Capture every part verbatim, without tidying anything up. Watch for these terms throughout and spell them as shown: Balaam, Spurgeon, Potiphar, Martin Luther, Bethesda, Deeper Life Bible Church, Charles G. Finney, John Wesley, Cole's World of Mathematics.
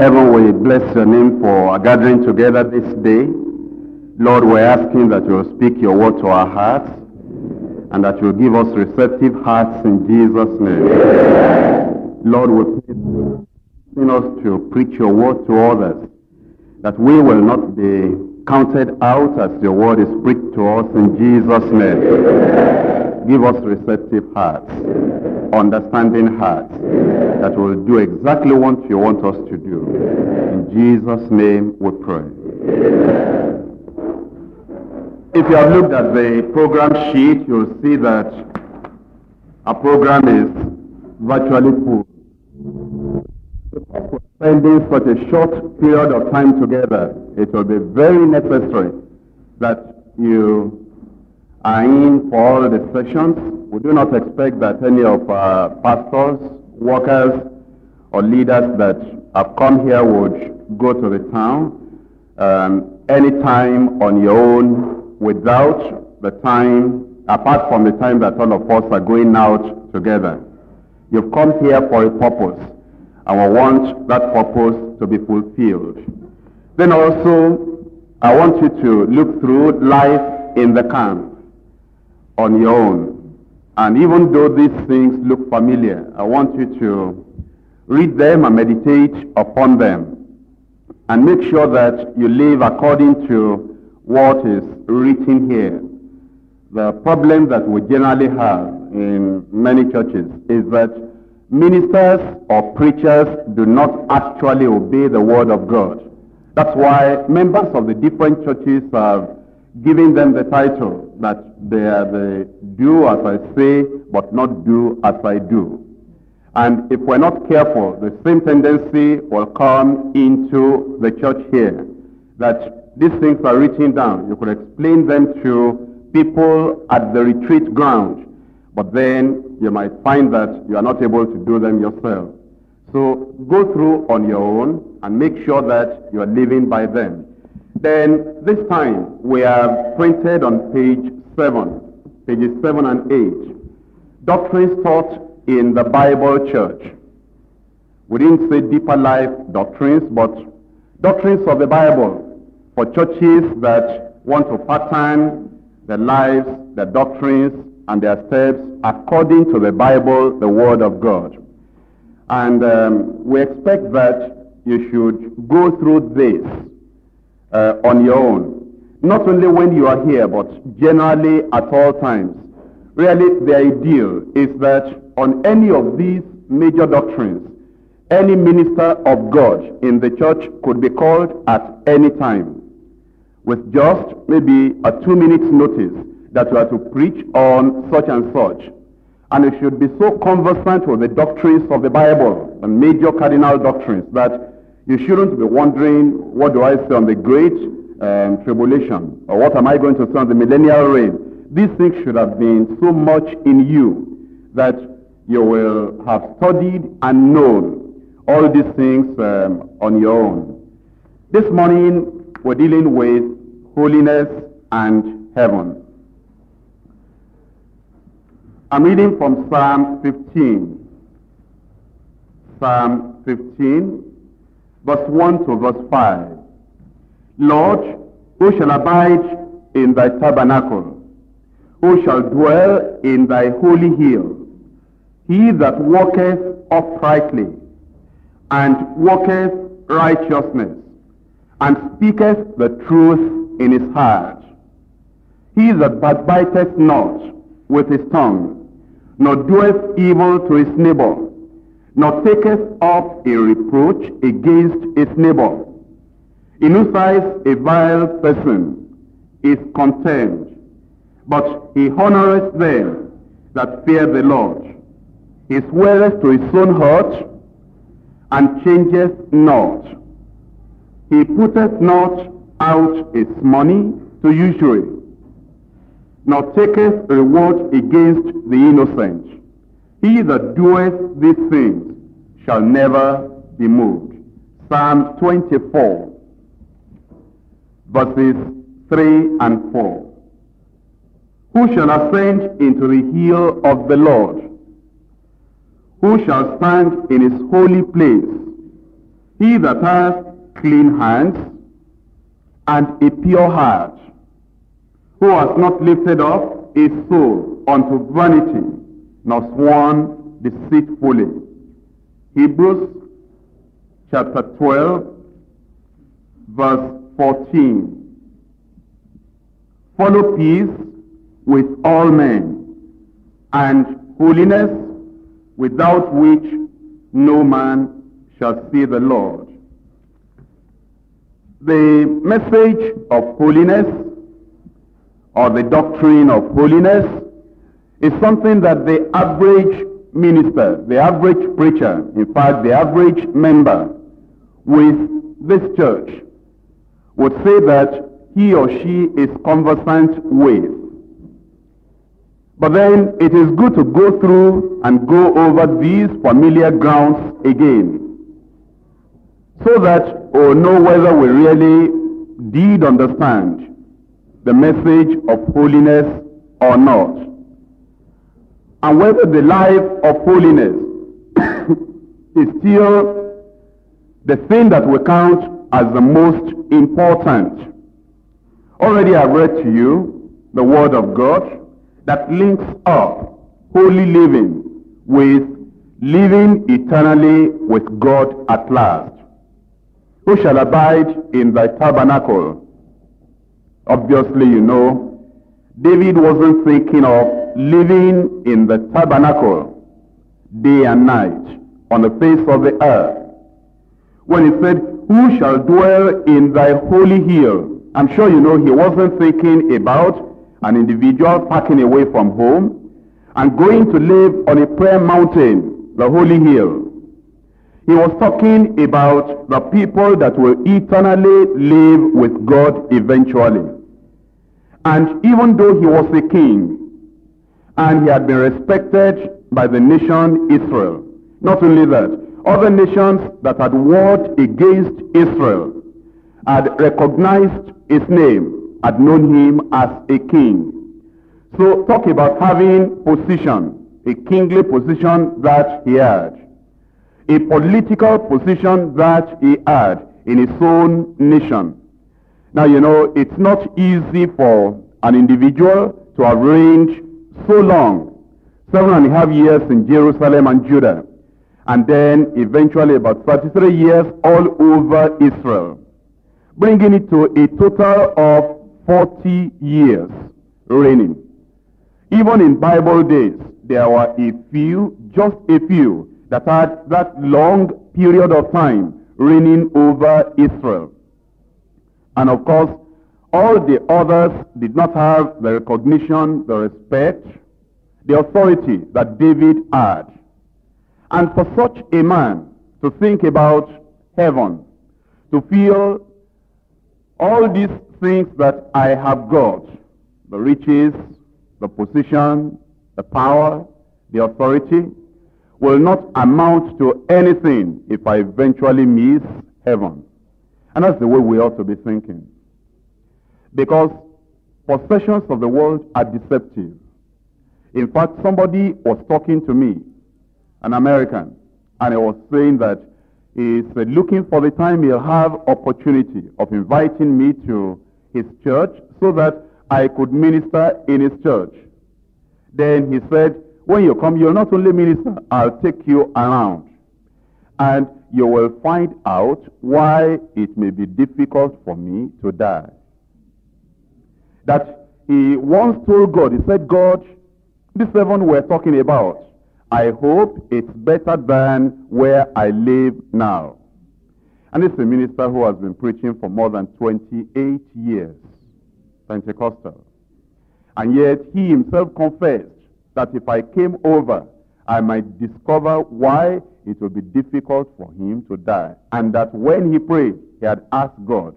heaven, we bless your name for our gathering together this day. Lord, we're asking that you will speak your word to our hearts and that you will give us receptive hearts in Jesus' name. Amen. Lord, we pray you send us to preach your word to others, that we will not be counted out as your word is preached to us in Jesus' name. Amen. Give us receptive hearts, Amen. Understanding hearts, Amen. That will do exactly what you want us to do. Amen. In Jesus' name we pray. Amen. If you have looked at the program sheet, you'll see that our program is virtually full. Because we're spending such a short period of time together, it will be very necessary that you are in for all the sessions. We do not expect that any of our pastors, workers, or leaders that have come here would go to the town um, anytime on your own, without the time, apart from the time that all of us are going out together. You've come here for a purpose, and we want that purpose to be fulfilled. Then also, I want you to look through life in the camp on your own. And even though these things look familiar, I want you to read them and meditate upon them. And make sure that you live according to what is written here. The problem that we generally have in many churches is that ministers or preachers do not actually obey the word of God. That's why members of the different churches have given them the title that they are the do as I say, but not do as I do. And if we're not careful, the same tendency will come into the church here, that these things are written down. You could explain them to people at the retreat ground, but then you might find that you are not able to do them yourself. So go through on your own and make sure that you are living by them. Then this time we have printed on page seven, pages seven and eight, doctrines taught in the Bible Church. We didn't say deeper life doctrines, but doctrines of the Bible. For churches that want to pattern their lives, their doctrines, and their steps according to the Bible, the Word of God. And um, we expect that you should go through this uh, on your own. Not only when you are here, but generally at all times. Really, the ideal is that on any of these major doctrines, any minister of God in the church could be called at any time with just maybe a two minutes notice that you are to preach on such and such. And you should be so conversant with the doctrines of the Bible, the major cardinal doctrines, that you shouldn't be wondering, what do I say on the great um, tribulation? Or what am I going to say on the millennial reign? These things should have been so much in you that you will have studied and known all these things um, on your own. This morning, we're dealing with holiness and heaven. I'm reading from Psalm fifteen. Psalm fifteen, verse one to verse five. Lord, who shall abide in thy tabernacle? Who shall dwell in thy holy hill? He that walketh uprightly, and walketh righteousness, and speaketh the truth in his heart. He that backbiteth not with his tongue, nor doeth evil to his neighbor, nor taketh up a reproach against his neighbor, in whose eyes a vile person is contemned, but he honoureth them that fear the Lord. He sweareth to his own heart, and changeth not. He putteth not out his money to usury, nor taketh reward against the innocent. He that doeth these things shall never be moved. Psalm twenty-four, verses three and four. Who shall ascend into the hill of the Lord? Who shall stand in his holy place? He that hath clean hands and a pure heart, who has not lifted up his soul unto vanity, nor sworn deceitfully. Hebrews chapter twelve, verse fourteen. Follow peace with all men, and holiness, without which no man shall see the Lord. The message of holiness, or the doctrine of holiness, is something that the average minister, the average preacher, in fact the average member with this church, would say that he or she is conversant with. But then it is good to go through and go over these familiar grounds again, so that we'll know whether we really did understand the message of holiness or not, and whether the life of holiness is still the thing that we count as the most important. Already I've read to you the Word of God that links up holy living with living eternally with God at last. Who shall abide in thy tabernacle? Obviously, you know, David wasn't thinking of living in the tabernacle day and night on the face of the earth when he said, who shall dwell in thy holy hill? I'm sure you know he wasn't thinking about an individual packing away from home and going to live on a prayer mountain, the holy hill. He was talking about the people that will eternally live with God eventually. And even though he was a king, and he had been respected by the nation Israel, not only that, other nations that had warred against Israel had recognized his name, had known him as a king. So talk about having position, a kingly position that he had, a political position that he had in his own nation. Now you know, it's not easy for an individual to have reigned so long, seven and a half years in Jerusalem and Judah, and then eventually about thirty-three years all over Israel, bringing it to a total of forty years reigning. Even in Bible days, there were a few, just a few, that had that long period of time reigning over Israel. And of course, all the others did not have the recognition, the respect, the authority that David had. And for such a man to think about heaven, to feel all these things that I have got, the riches, the position, the power, the authority, will not amount to anything if I eventually miss heaven. And that's the way we ought to be thinking. Because possessions of the world are deceptive. In fact, somebody was talking to me, an American, and he was saying that he's looking for the time he'll have opportunity of inviting me to his church so that I could minister in his church. Then he said, when you come, you'll not only minister, I'll take you around. And you will find out why it may be difficult for me to die. That he once told God, he said, God, this heaven we're talking about, I hope it's better than where I live now. And this is a minister who has been preaching for more than twenty-eight years, Pentecostal. And yet he himself confessed that if I came over, I might discover why it would be difficult for him to die. And that when he prayed, he had asked God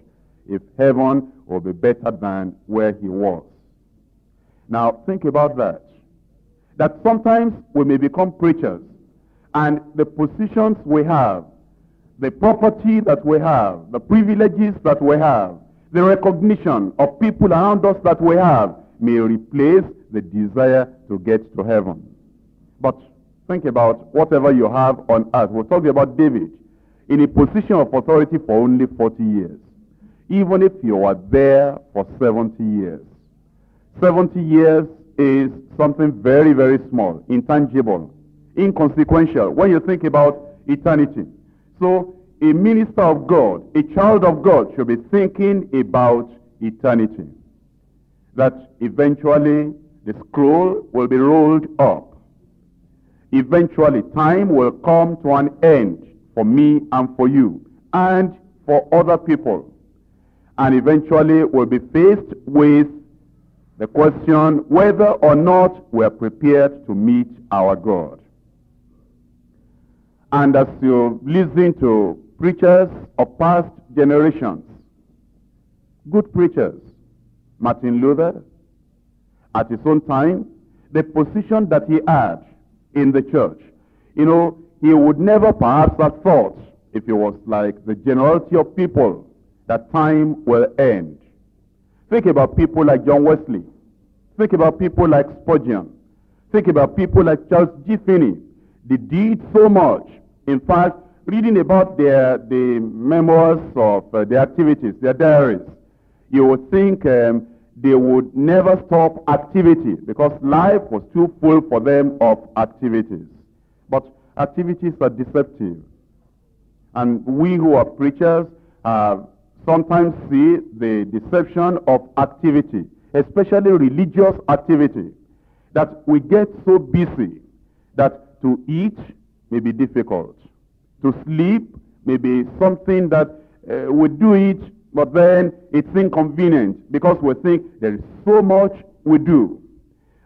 if heaven would be better than where he was. Now think about that. That sometimes we may become preachers, and the positions we have, the property that we have, the privileges that we have, the recognition of people around us that we have, may replace the desire to get to heaven. But think about whatever you have on earth. We're talking about David. in a position of authority for only forty years. Even if you were there for seventy years. seventy years is something very, very small, intangible, inconsequential when you think about eternity. So a minister of God, a child of God, should be thinking about eternity. That eventually the scroll will be rolled up. Eventually time will come to an end for me and for you and for other people. And eventually we'll be faced with the question whether or not we're prepared to meet our God. And as you listen to preachers of past generations, good preachers, Martin Luther, at his own time, the position that he had in the church, you know, he would never perhaps have thought, if it was like the generality of people, that time will end. Think about people like John Wesley. Think about people like Spurgeon. Think about people like Charles G. Finney. They did so much. In fact, reading about their the memoirs of uh, their activities, their diaries, you would think um, they would never stop activity because life was too full for them of activities. But activities are deceptive. And we who are preachers are uh, sometimes see the deception of activity, especially religious activity, that we get so busy that to eat may be difficult. To sleep may be something that uh, we do it, but then it's inconvenient because we think there is so much we do.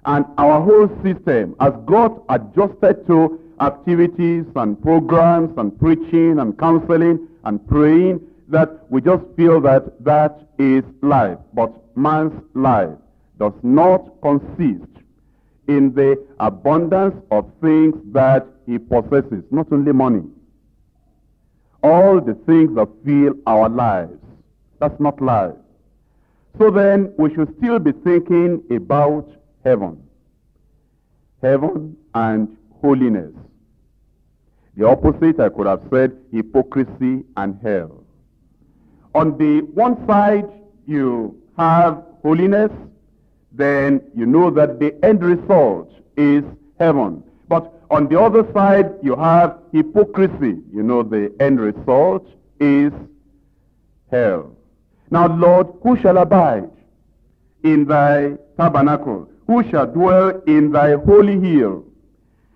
And our whole system has got adjusted to activities and programs and preaching and counseling and praying, that we just feel that that is life. But man's life does not consist in the abundance of things that he possesses, not only money. All the things that fill our lives, that's not life. So then we should still be thinking about heaven. Heaven and holiness. The opposite, I could have said, hypocrisy and hell. On the one side, you have holiness, then you know that the end result is heaven. But on the other side, you have hypocrisy. You know the end result is hell. Now, Lord, who shall abide in thy tabernacle? Who shall dwell in thy holy hill?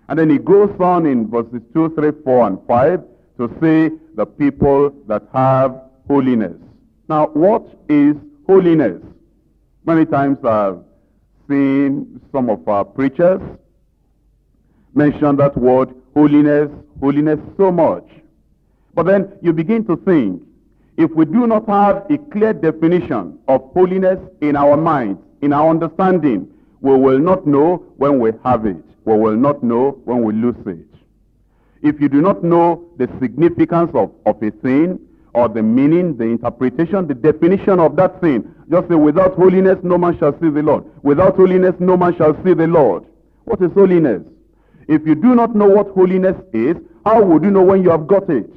And then he goes on in verses two, three, four, and five to say the people that have holiness. Now, what is holiness? Many times I've seen some of our preachers mention that word holiness, holiness so much. But then you begin to think, if we do not have a clear definition of holiness in our minds, in our understanding, we will not know when we have it. We will not know when we lose it. If you do not know the significance of, of a thing, or the meaning, the interpretation, the definition of that thing. Just say, without holiness, no man shall see the Lord. Without holiness, no man shall see the Lord. What is holiness? If you do not know what holiness is, how would you know when you have got it?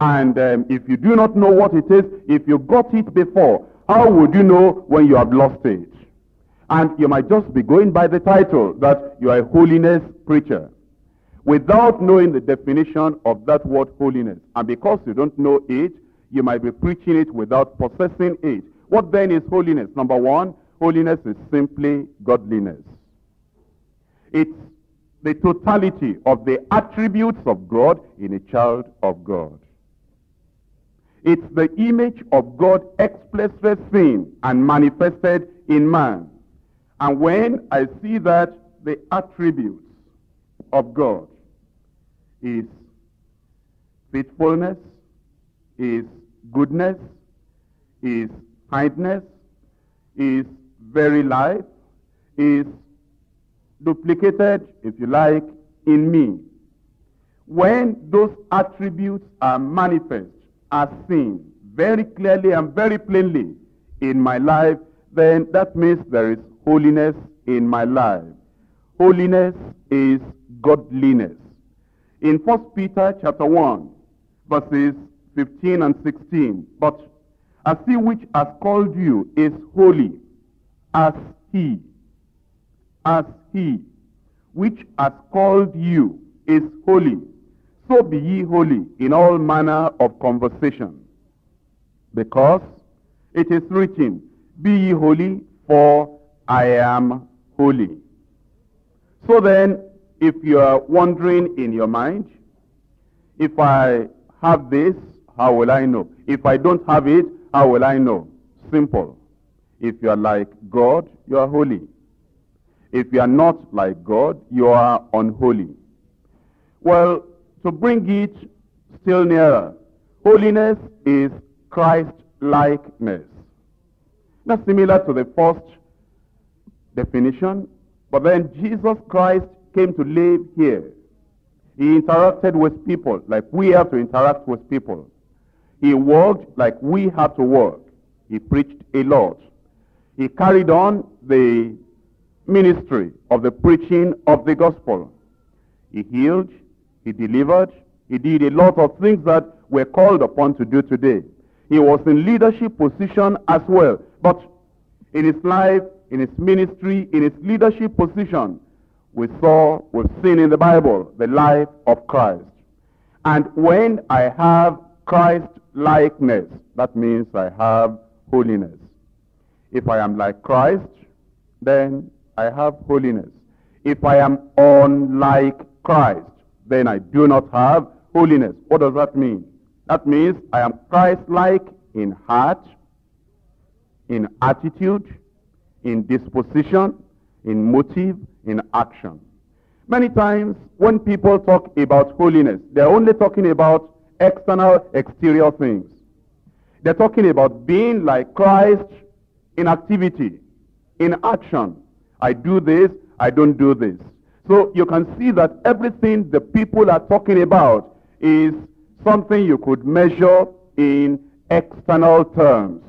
And um, if you do not know what it is, if you got it before, how would you know when you have lost it? And you might just be going by the title that you are a holiness preacher, without knowing the definition of that word holiness. And because you don't know it, you might be preaching it without possessing it. What then is holiness? Number one, holiness is simply godliness. It's the totality of the attributes of God in a child of God. It's the image of God expressed seen and manifested in man. And when I see that, the attributes of God, His faithfulness, His goodness, His kindness, His very life, is duplicated, if you like, in me. When those attributes are manifest, are seen very clearly and very plainly in my life, then that means there is holiness in my life. Holiness is godliness. In First Peter chapter one, verses fifteen and sixteen. But as he which has called you is holy, as he, as he which has called you is holy, so be ye holy in all manner of conversation. Because it is written, be ye holy, for I am holy. So then, if you are wondering in your mind, if I have this, how will I know? If I don't have it, how will I know? Simple. If you are like God, you are holy. If you are not like God, you are unholy. Well, to bring it still nearer, holiness is Christ-likeness. That's similar to the first definition, but then Jesus Christ came to live here. He interacted with people like we have to interact with people. He walked like we have to walk. He preached a lot. He carried on the ministry of the preaching of the gospel. He healed, he delivered, he did a lot of things that we're called upon to do today. He was in leadership position as well, but in his life, in his ministry, in his leadership position, we saw, we've seen in the Bible, the life of Christ. And when I have Christ-likeness, that means I have holiness. If I am like Christ, then I have holiness. If I am unlike Christ, then I do not have holiness. What does that mean? That means I am Christ-like in heart, in attitude, in disposition, in motive, in action. Many times when people talk about holiness, they're only talking about external, exterior things. They're talking about being like Christ in activity, in action. I do this, I don't do this. So you can see that everything the people are talking about is something you could measure in external terms.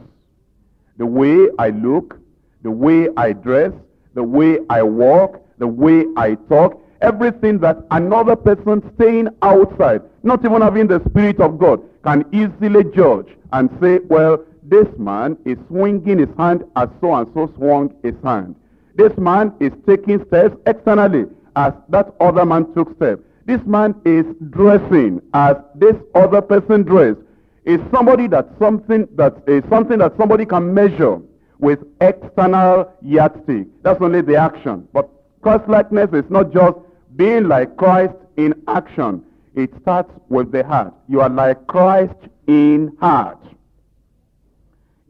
The way I look, the way I dress, the way I walk, the way I talk, everything that another person staying outside, not even having the Spirit of God, can easily judge and say, well, this man is swinging his hand as so and so swung his hand. This man is taking steps externally as that other man took steps. This man is dressing as this other person dressed. It's somebody that something that is something that somebody can measure with external yardstick. That's only the action. But Christ-likeness is not just being like Christ in action. It starts with the heart. You are like Christ in heart,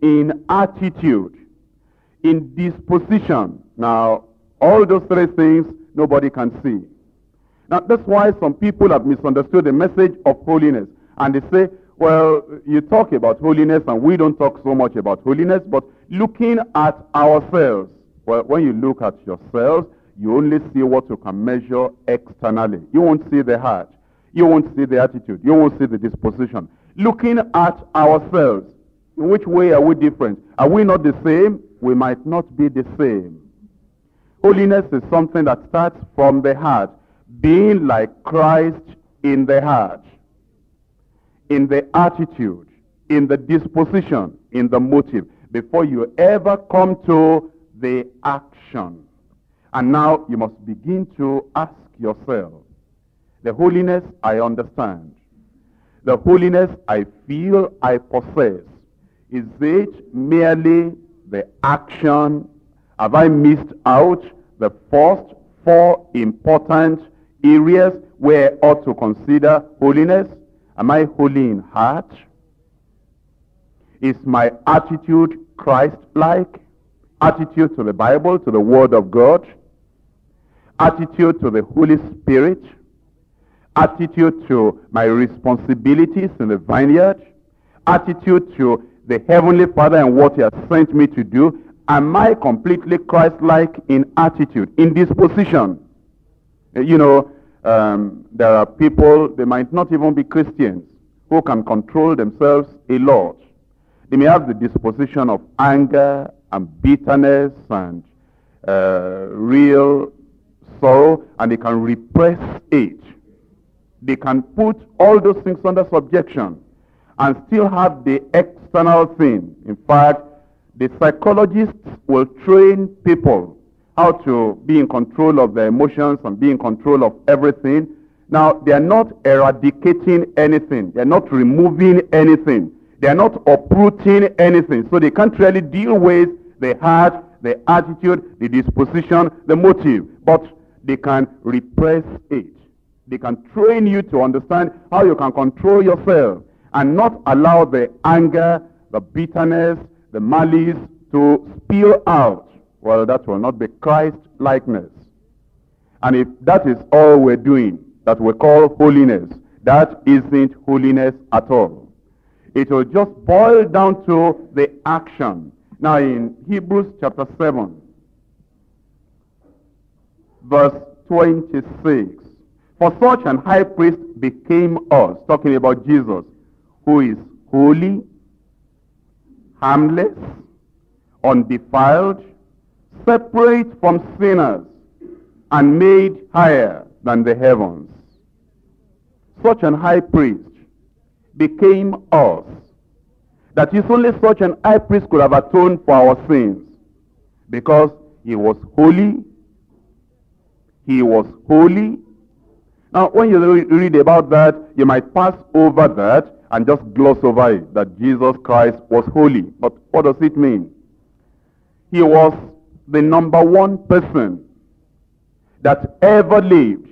in attitude, in disposition. Now, all those three things nobody can see. Now, that's why some people have misunderstood the message of holiness. And they say, well, you talk about holiness and we don't talk so much about holiness, but looking at ourselves. Well, when you look at yourselves, you only see what you can measure externally. You won't see the heart. You won't see the attitude. You won't see the disposition. Looking at ourselves, in which way are we different? Are we not the same? We might not be the same. Holiness is something that starts from the heart, being like Christ in the heart, in the attitude, in the disposition, in the motive, before you ever come to the action. And now you must begin to ask yourself, the holiness I understand, the holiness I feel I possess, is it merely the action? Have I missed out the first four important areas where I ought to consider holiness? Am I holy in heart? Is my attitude Christ-like? Attitude to the Bible, to the Word of God? Attitude to the Holy Spirit? Attitude to my responsibilities in the vineyard? Attitude to the Heavenly Father and what He has sent me to do? Am I completely Christ-like in attitude, in disposition? You know, um, there are people, they might not even be Christians, who can control themselves a lot. They may have the disposition of anger and bitterness and uh, real sorrow, and they can repress it. they can put all those things under subjection and still have the external thing. In fact, the psychologists will train people how to be in control of their emotions and be in control of everything. Now, they are not eradicating anything. They are not removing anything. They are not uprooting anything. So they can't really deal with the heart, the attitude, the disposition, the motive. But they can repress it. They can train you to understand how you can control yourself and not allow the anger, the bitterness, the malice to spill out. Well, that will not be Christ-likeness. And if that is all we're doing, that we call holiness, that isn't holiness at all. It will just boil down to the action. Now in Hebrews chapter seven, verse twenty-six, for such an high priest became us, talking about Jesus, who is holy, harmless, undefiled, separate from sinners, and made higher than the heavens. Such an high priest became us. That is, only such an high priest could have atoned for our sins, because he was holy. He was holy. Now, when you read about that, you might pass over that and just gloss over it, that Jesus Christ was holy. But what does it mean? He was the number one person that ever lived,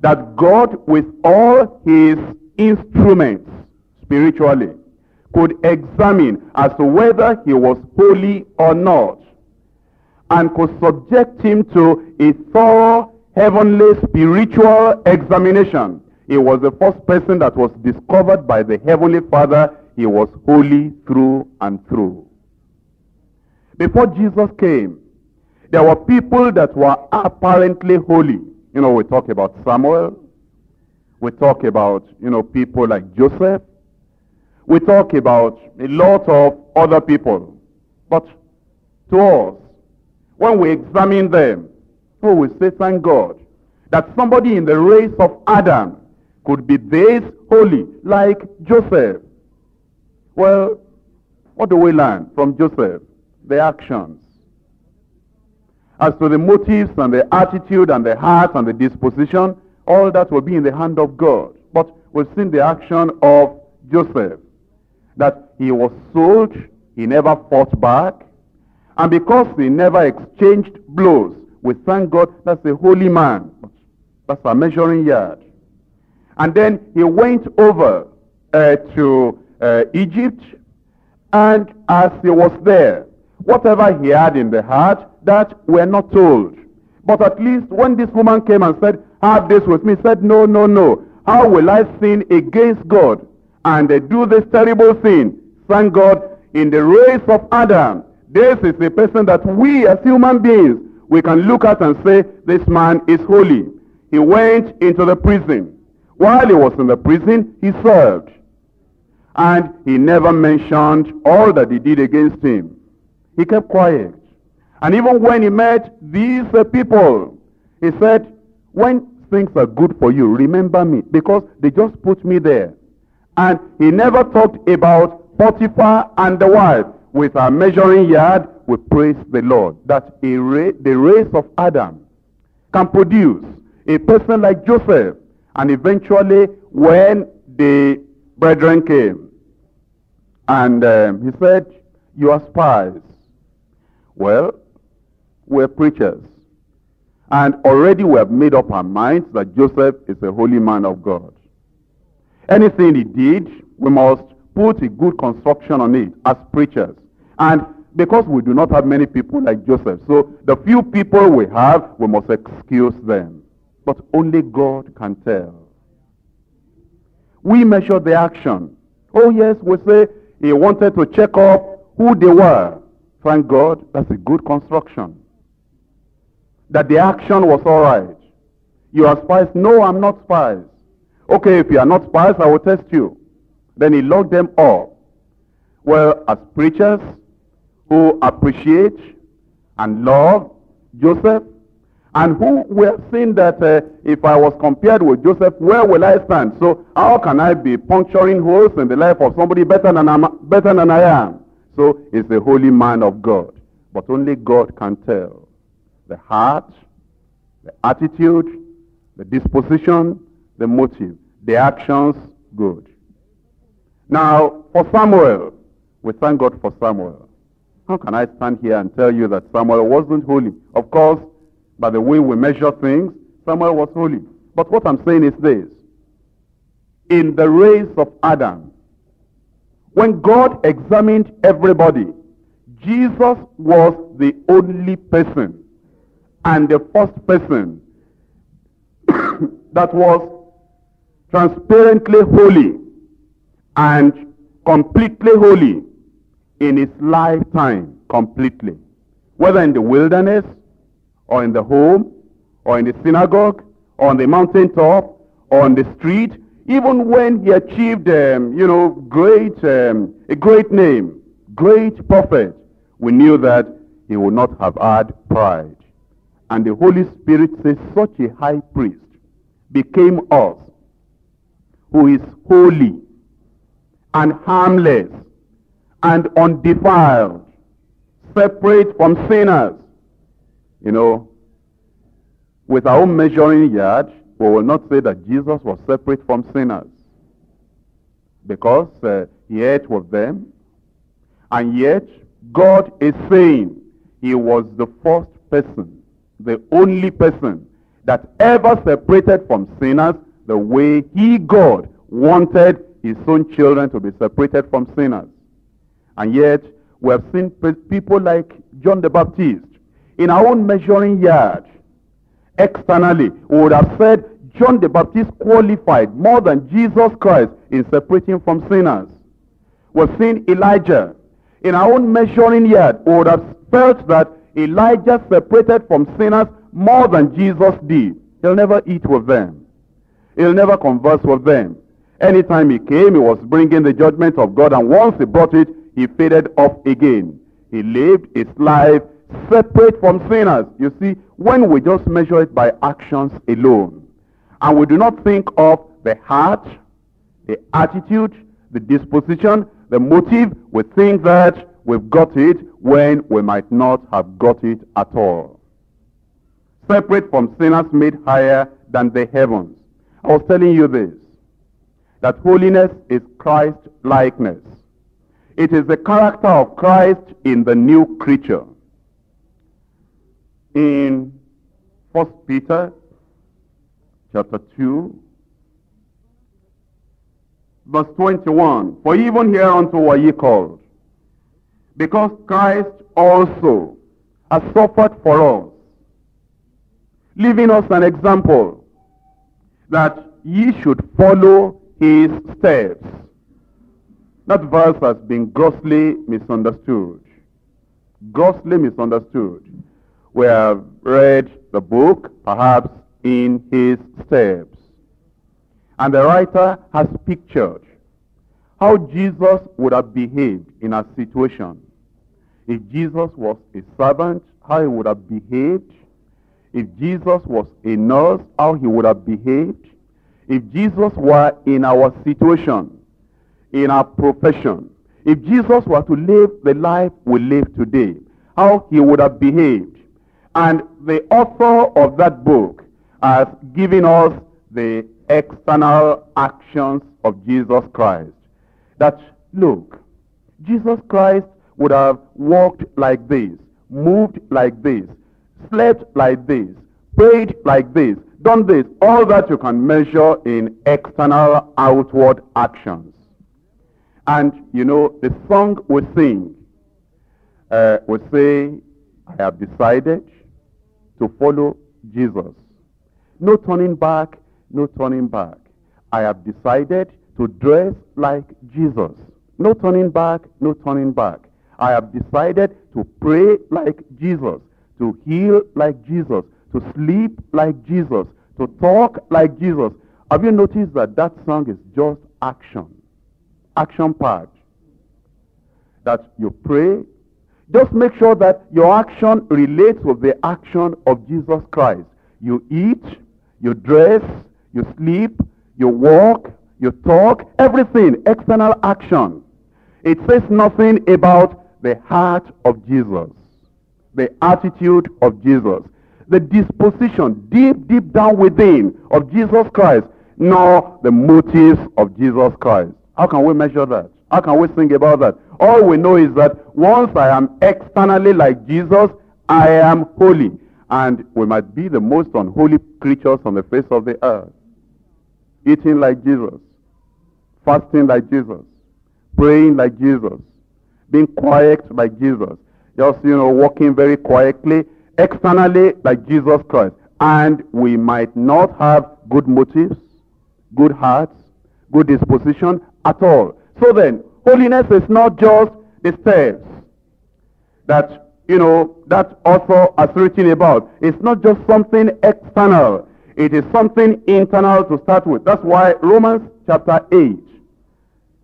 that God, with all his instruments spiritually, could examine as to whether he was holy or not, and could subject him to a thorough heavenly spiritual examination. He was the first person that was discovered by the Heavenly Father. He was holy through and through. Before Jesus came, there were people that were apparently holy. You know, we talk about Samuel. We talk about, you know, people like Joseph. We talk about a lot of other people. But to us, when we examine them, oh, we say, thank God, that somebody in the race of Adam could be this holy, like Joseph. Well, what do we learn from Joseph? The actions. As to the motives and the attitude and the heart and the disposition, all that will be in the hand of God. But we've seen the action of Joseph, that he was sold, he never fought back, and because he never exchanged blows, we thank God, that's a holy man. That's a measuring yard. And then he went over uh, to uh, Egypt, and as he was there, whatever he had in the heart, that we're not told. But at least when this woman came and said, have this with me, he said, no, no, no. How will I sin against God and uh, do this terrible thing? Thank God, in the race of Adam, this is the person that we as human beings, we can look at and say, this man is holy. He went into the prison. While he was in the prison, he served. And he never mentioned all that he did against him. He kept quiet. And even when he met these uh, people, he said, when things are good for you, remember me, because they just put me there. And he never talked about Potiphar and the wife. With our measuring yard, we praise the Lord, that a ra the race of Adam can produce a person like Joseph. And eventually, when the brethren came, and um, he said, you are spies. Well, we're preachers. And already we have made up our minds that Joseph is a holy man of God. Anything he did, we must put a good construction on it as preachers. And because we do not have many people like Joseph, so the few people we have, we must excuse them. But only God can tell. We measure the action. Oh yes, we say he wanted to check up who they were. Thank God, that's a good construction. That the action was all right. You are spies? No, I'm not spies. Okay, if you are not spies, I will test you. Then he locked them up. Well, as preachers who appreciate and love Joseph and who were saying that uh, if I was compared with Joseph, where will I stand? So how can I be puncturing holes in the life of somebody better than I'm, better than I am? So it's the holy man of God. But only God can tell the heart, the attitude, the disposition, the motive, the actions, good. Now, for Samuel, we thank God for Samuel. How can I stand here and tell you that Samuel wasn't holy? Of course, by the way we measure things, Samuel was holy. But what I'm saying is this. In the race of Adam, when God examined everybody, Jesus was the only person and the first person that was transparently holy and completely holy in his lifetime, completely. Whether in the wilderness, or in the home, or in the synagogue, or on the mountaintop, or on the street, even when he achieved, um, you know, great, um, a great name, great prophet, we knew that he would not have had pride. And the Holy Spirit says, such a high priest became us, who is holy, and harmless, and undefiled, separate from sinners. You know, with our own measuring yard, we will not say that Jesus was separate from sinners, because uh, he ate with them, and yet God is saying he was the first person, the only person that ever separated from sinners the way he, God, wanted his own children to be separated from sinners. And yet, we have seen people like John the Baptist, in our own measuring yard, externally, we would have said John the Baptist qualified more than Jesus Christ in separating from sinners. We've seen Elijah. In our own measuring yard, we would have felt that Elijah separated from sinners more than Jesus did. He'll never eat with them. He'll never converse with them. Anytime he came, he was bringing the judgment of God, and once he brought it, he faded off again. He lived his life separate from sinners. You see, when we just measure it by actions alone, and we do not think of the heart, the attitude, the disposition, the motive, we think that we've got it when we might not have got it at all. Separate from sinners, made higher than the heavens. I was telling you this, that holiness is Christ-likeness. It is the character of Christ in the new creature. In First Peter chapter two, verse twenty-one, for even hereunto were ye called, because Christ also has suffered for us, leaving us an example, that ye should follow his steps. That verse has been grossly misunderstood. Grossly misunderstood. We have read the book, perhaps in his steps. And the writer has pictured how Jesus would have behaved in a situation. If Jesus was a servant, how he would have behaved. If Jesus was a nurse, how he would have behaved. If Jesus were in our situation, in our profession, if Jesus were to live the life we live today, how he would have behaved. And the author of that book has given us the external actions of Jesus Christ. That, look, Jesus Christ would have walked like this, moved like this, slept like this, prayed like this, done this, all that you can measure in external outward actions. And, you know, the song we sing, uh, we say, I have decided to follow Jesus. No turning back, no turning back. I have decided to dress like Jesus. No turning back, no turning back. I have decided to pray like Jesus, to heal like Jesus, to sleep like Jesus, to talk like Jesus. Have you noticed that that song is just action? Action part. That you pray, Just make sure that your action relates with the action of Jesus Christ. You eat, you dress, you sleep, you walk, you talk, everything, external action. It says nothing about the heart of Jesus, the attitude of Jesus, the disposition deep, deep down within of Jesus Christ, nor the motives of Jesus Christ. How can we measure that? How can we think about that? All we know is that once I am externally like Jesus, I am holy. And we might be the most unholy creatures on the face of the earth. Eating like Jesus, fasting like Jesus, praying like Jesus, being quiet like Jesus, just, you know, walking very quietly, externally like Jesus Christ. And we might not have good motives, good hearts, good disposition at all. So then, holiness is not just the steps that, you know, that author has written about. It's not just something external. It is something internal to start with. That's why Romans chapter eight,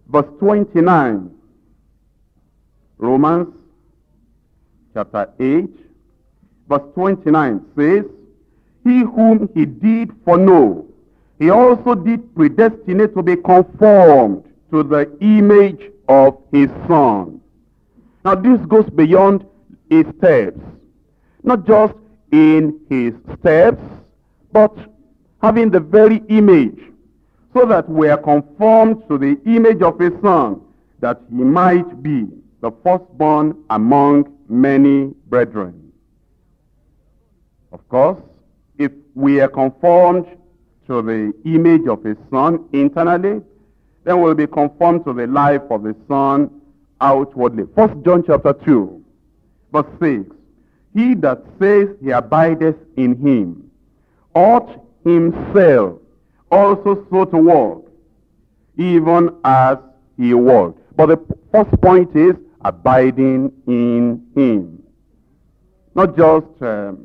verse twenty-nine. Romans chapter eight, verse twenty-nine says, "He whom he did foreknow, he also did predestinate to be conformed to the image of his Son." Now this goes beyond his steps. Not just in his steps, but having the very image, so that we are conformed to the image of his Son, that he might be the firstborn among many brethren. Of course, if we are conformed to the image of his Son internally, then we'll be conformed to the life of the Son outwardly. First John chapter two, verse six. "He that says he abideth in him ought himself also so to walk, even as he walked." But the first point is abiding in him. Not just um,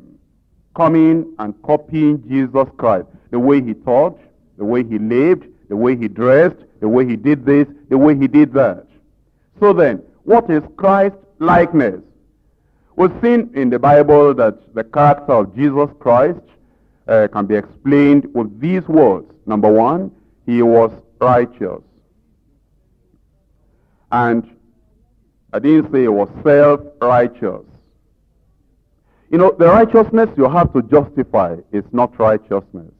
coming and copying Jesus Christ, the way he taught, the way he lived, the way he dressed, the way he did this, the way he did that. So then, what is Christ's likeness? We've seen in the Bible that the character of Jesus Christ uh, can be explained with these words. Number one, he was righteous. And I didn't say he was self-righteous. You know, the righteousness you have to justify is not righteousness.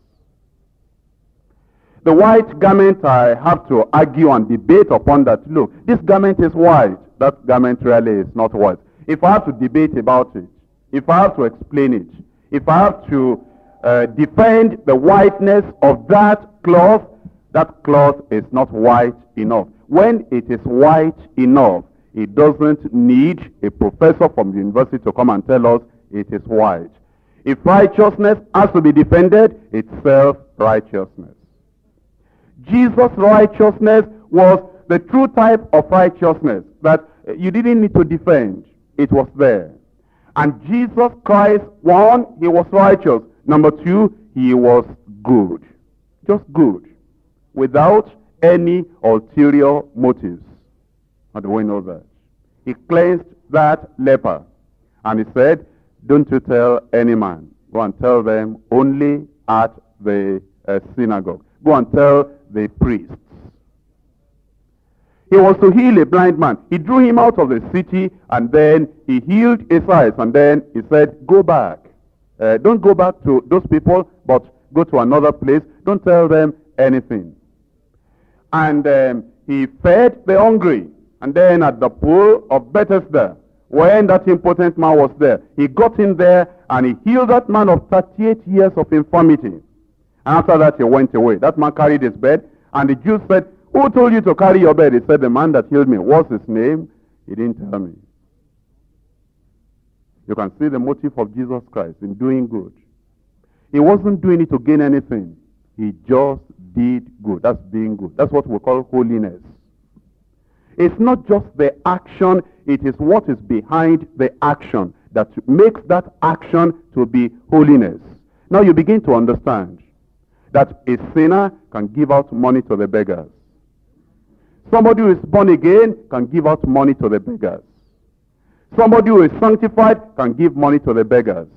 The white garment, I have to argue and debate upon that. Look, this garment is white. That garment really is not white. If I have to debate about it, if I have to explain it, if I have to uh, defend the whiteness of that cloth, that cloth is not white enough. When it is white enough, it doesn't need a professor from the university to come and tell us it is white. If righteousness has to be defended, it's self-righteousness. Jesus' righteousness was the true type of righteousness that you didn't need to defend. It was there. And Jesus Christ, one, he was righteous. Number two, he was good. Just good. Without any ulterior motives. How do we know that? He cleansed that leper. And he said, "Don't you tell any man. Go and tell them only at the uh, synagogue. Go and tell the priests." He was to heal a blind man. He drew him out of the city, and then he healed his eyes. And then he said, "Go back. Uh, don't go back to those people, but go to another place. Don't tell them anything." And um, he fed the hungry. And then at the pool of Bethesda, when that impotent man was there, he got in there and he healed that man of thirty-eight years of infirmity. And after that, he went away. That man carried his bed. And the Jews said, "Who told you to carry your bed?" He said, "The man that healed me." "What's his name?" "He didn't tell me." You can see the motive of Jesus Christ in doing good. He wasn't doing it to gain anything. He just did good. That's being good. That's what we call holiness. It's not just the action. It is what is behind the action that makes that action to be holiness. Now you begin to understand that a sinner can give out money to the beggars. Somebody who is born again can give out money to the beggars. Somebody who is sanctified can give money to the beggars.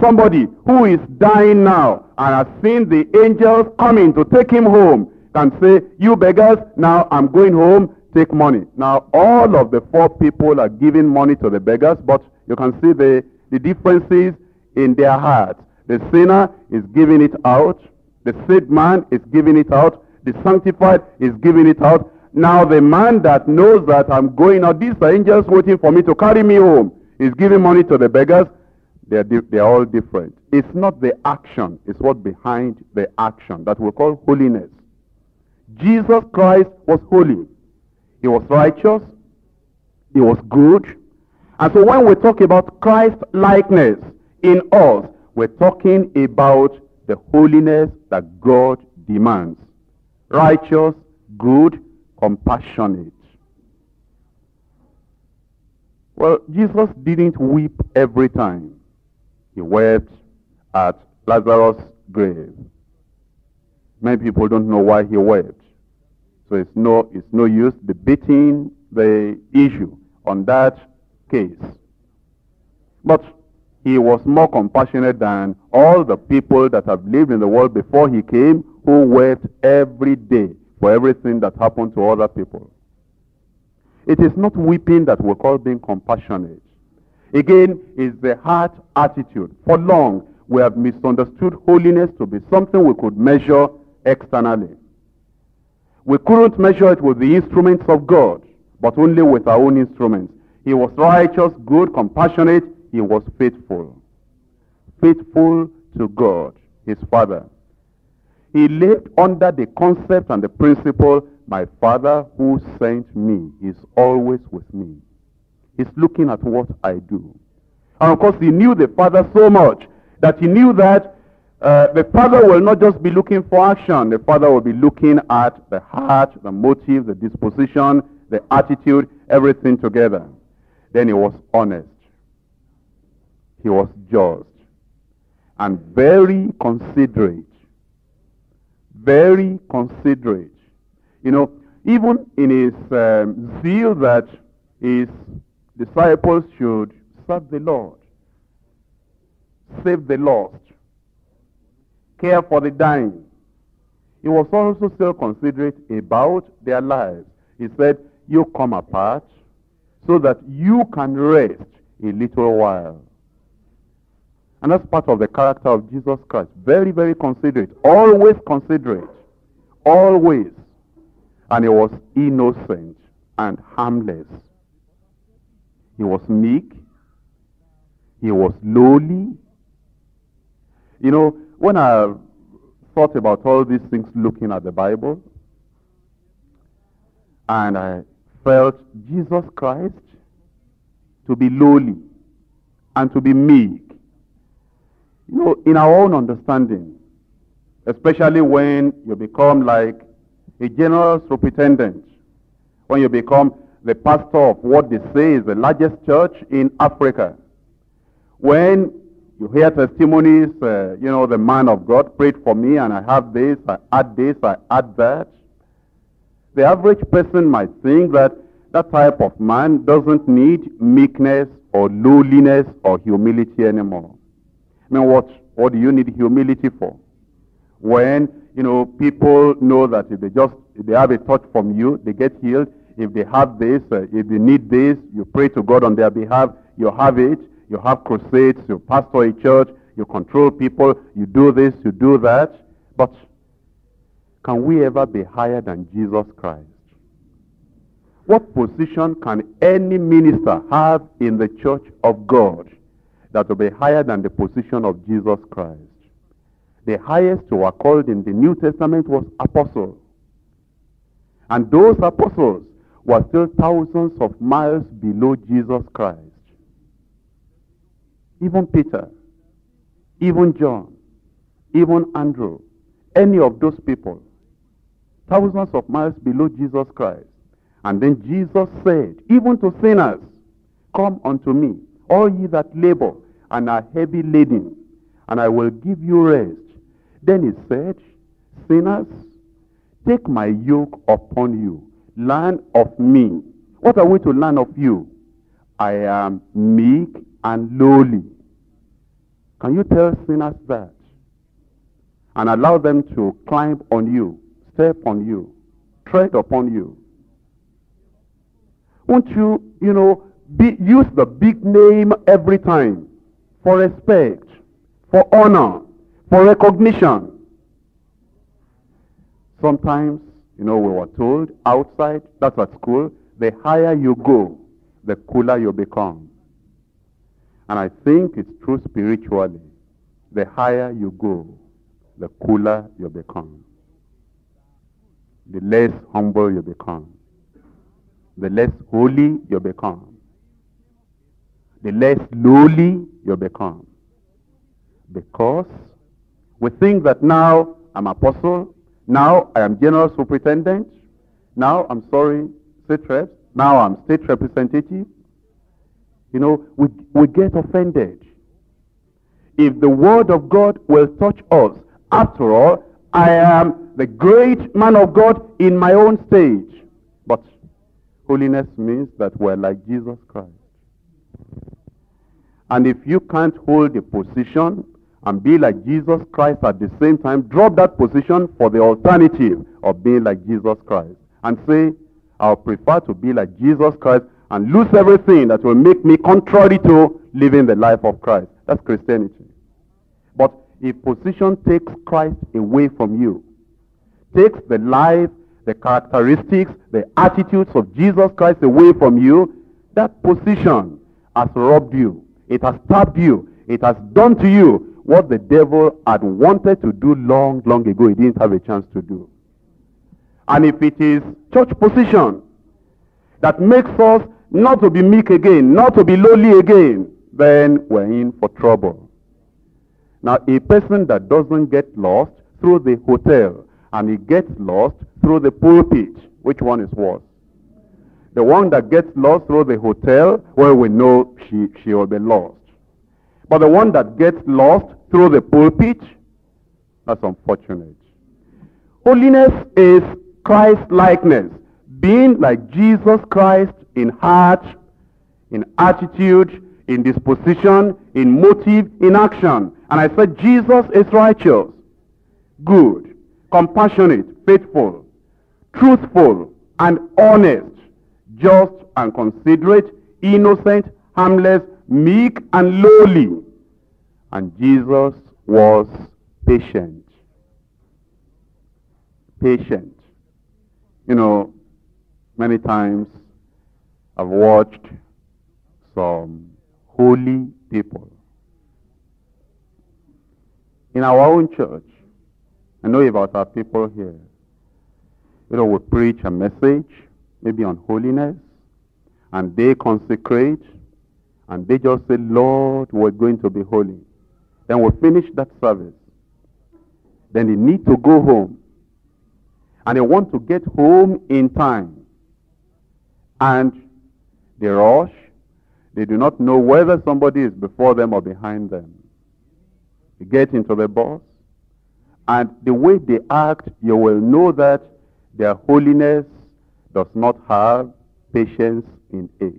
Somebody who is dying now and has seen the angels coming to take him home can say, you beggars, now I'm going home, take money. Now all of the four people are giving money to the beggars, but you can see the, the differences in their hearts. The sinner is giving it out. The saved man is giving it out. The sanctified is giving it out. Now the man that knows that I'm going out, these are angels waiting for me to carry me home, is giving money to the beggars. They're, they're all different. It's not the action, it's what's behind the action that we call holiness. Jesus Christ was holy. He was righteous. He was good. And so when we talk about Christ-likeness in us, we're talking about the holiness that God demands. Righteous, good, compassionate. Well, Jesus didn't weep every time. He wept at Lazarus' grave. Many people don't know why he wept. So it's no, it's no use debating the issue on that case. But he was more compassionate than all the people that have lived in the world before he came, who wept every day for everything that happened to other people. It is not weeping that we call being compassionate. Again, it's the heart attitude. For long, we have misunderstood holiness to be something we could measure externally. We couldn't measure it with the instruments of God, but only with our own instruments. He was righteous, good, compassionate. He was faithful. Faithful to God, his Father. He lived under the concept and the principle, my Father who sent me is always with me. He's looking at what I do. And of course, he knew the Father so much that he knew that uh, the Father will not just be looking for action. The Father will be looking at the heart, the motive, the disposition, the attitude, everything together. Then he was honest. He was just. And very considerate. Very considerate. You know, even in his um, zeal that his disciples should serve the Lord, save the lost, care for the dying, he was also still considerate about their lives. He said, you come apart so that you can rest a little while. And that's part of the character of Jesus Christ. Very, very considerate. Always considerate. Always. And he was innocent and harmless. He was meek. He was lowly. You know, when I thought about all these things looking at the Bible, and I felt Jesus Christ to be lowly and to be meek. You know, in our own understanding, especially when you become like a general superintendent, when you become the pastor of what they say is the largest church in Africa, when you hear testimonies, uh, you know, the man of God prayed for me and I have this, I add this, I add that, the average person might think that that type of man doesn't need meekness or lowliness or humility anymore. I mean, what, what do you need humility for? When, you know, people know that if they just, if they have a touch from you, they get healed. If they have this, uh, if they need this, you pray to God on their behalf, you have it, you have crusades, you pastor a church, you control people, you do this, you do that. But can we ever be higher than Jesus Christ? What position can any minister have in the church of God that will be higher than the position of Jesus Christ? The highest who are called in the New Testament was apostles. And those apostles were still thousands of miles below Jesus Christ. Even Peter, even John, even Andrew, any of those people, thousands of miles below Jesus Christ. And then Jesus said, even to sinners, come unto me, all ye that labor and are heavy laden, and I will give you rest. Then he said, sinners, take my yoke upon you. Learn of me. What are we to learn of you? I am meek and lowly. Can you tell sinners that? And allow them to climb on you, step on you, tread upon you. Won't you, you know, be, use the big name every time for respect, for honor, for recognition? Sometimes, you know, we were told outside, that's at school, the higher you go, the cooler you become. And I think it's true spiritually. The higher you go, the cooler you become. The less humble you become. The less holy you become. The less lowly you become. Because we think that now I'm apostle, now I am general superintendent, now I'm sorry, state rep, now I'm state representative. You know, we, we get offended. If the word of God will touch us, after all, I am the great man of God in my own stage. But holiness means that we're like Jesus Christ. And if you can't hold a position and be like Jesus Christ at the same time, drop that position for the alternative of being like Jesus Christ. And say, I'll prefer to be like Jesus Christ and lose everything that will make me contrary to living the life of Christ. That's Christianity. But if position takes Christ away from you, takes the life, the characteristics, the attitudes of Jesus Christ away from you, that position has robbed you. It has stabbed you. It has done to you what the devil had wanted to do long, long ago. He didn't have a chance to do. And if it is church position that makes us not to be meek again, not to be lowly again, then we're in for trouble. Now, a person that doesn't get lost through the hotel and he gets lost through the pulpit, which one is worse? The one that gets lost through the hotel, well, we know she, she will be lost. But the one that gets lost through the pulpit, that's unfortunate. Holiness is Christ-likeness, being like Jesus Christ in heart, in attitude, in disposition, in motive, in action. And I said, Jesus is righteous, good, compassionate, faithful, truthful, and honest, just and considerate, innocent, harmless, meek, and lowly. And Jesus was patient. Patient. You know, many times I've watched some holy people. In our own church, I know about our people here. You know, we preach a message, maybe on holiness, and they consecrate, and they just say, Lord, we're going to be holy. Then we finish that service. Then they need to go home. And they want to get home in time. And they rush. They do not know whether somebody is before them or behind them. They get into the bus, and the way they act, you will know that their holiness does not have patience in it.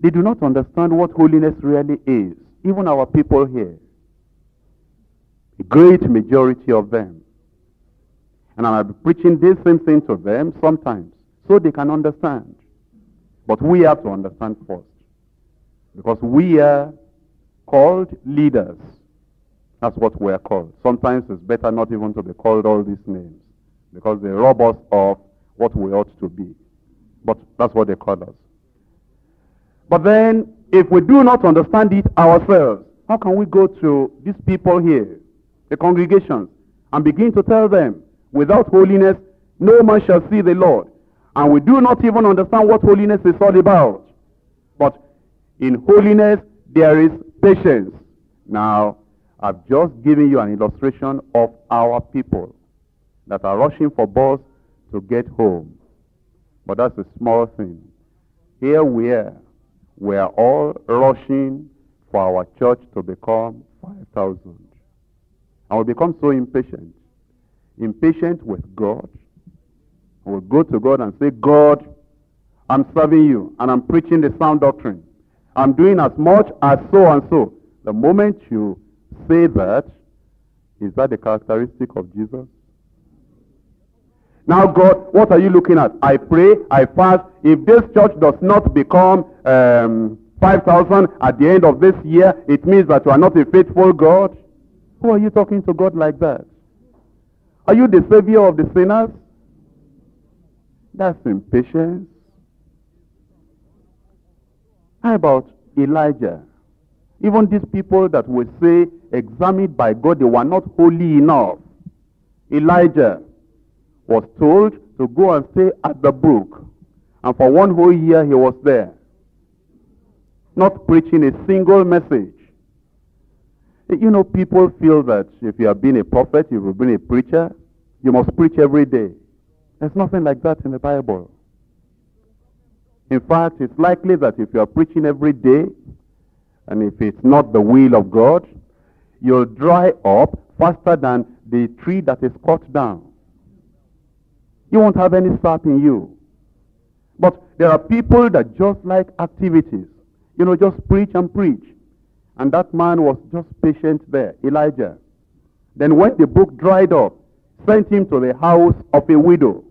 They do not understand what holiness really is, even our people here. A great majority of them. And I'll be preaching this same thing to them sometimes, so they can understand. But we have to understand first, because we are called leaders. That's what we are called. Sometimes it's better not even to be called all these names, because they rob us of what we ought to be. But that's what they call us. But then, if we do not understand it ourselves, how can we go to these people here, the congregations, and begin to tell them, without holiness, no man shall see the Lord? And we do not even understand what holiness is all about. But in holiness, there is patience. Now, I've just given you an illustration of our people that are rushing for bus to get home. But that's a small thing. Here we are. We are all rushing for our church to become five thousand. And we become so impatient. Impatient with God. We'll go to God and say, God, I'm serving you, and I'm preaching the sound doctrine. I'm doing as much as so and so. The moment you say that, is that the characteristic of Jesus? Now, God, what are you looking at? I pray, I fast. If this church does not become um, five thousand at the end of this year, it means that you are not a faithful God. Who are you talking to God like that? Are you the savior of the sinners? That's impatience. How about Elijah? Even these people that were say, examined by God, they were not holy enough. Elijah was told to go and stay at the brook. And for one whole year he was there, not preaching a single message. You know, people feel that if you have been a prophet, if you have been a preacher, you must preach every day. There's nothing like that in the Bible. In fact, it's likely that if you are preaching every day, and if it's not the will of God, you'll dry up faster than the tree that is cut down. You won't have any sap in you. But there are people that just like activities. You know, just preach and preach. And that man was just patient there, Elijah. Then when the brook dried up, sent him to the house of a widow.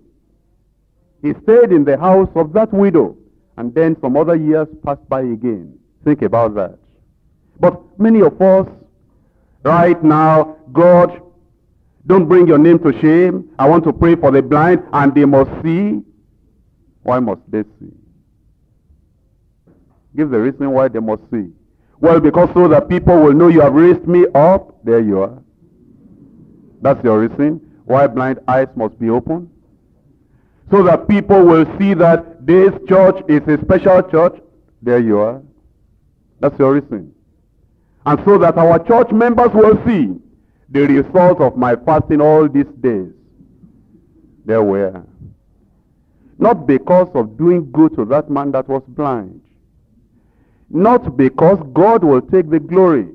He stayed in the house of that widow. And then some other years passed by again. Think about that. But many of us, right now, God, don't bring your name to shame. I want to pray for the blind, and they must see. Why must they see? Give the reason why they must see. Well, because so that people will know you have raised me up. There you are. That's your reason why blind eyes must be opened. So that people will see that this church is a special church. There you are. That's your reason. And so that our church members will see the result of my fasting all these days. There were. Not because of doing good to that man that was blind. Not because God will take the glory.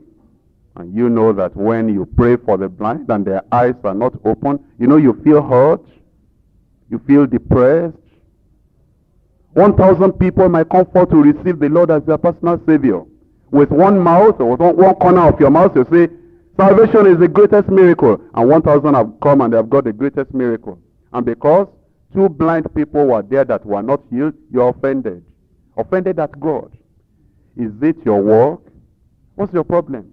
And you know that when you pray for the blind and their eyes are not open, you know you feel hurt. You feel depressed. one thousand people might come forth to receive the Lord as their personal Savior. With one mouth or with one corner of your mouth, you say, salvation is the greatest miracle. And one thousand have come and they have got the greatest miracle. And because two blind people were there that were not healed, you are offended. Offended at God. Is it your work? What's your problem?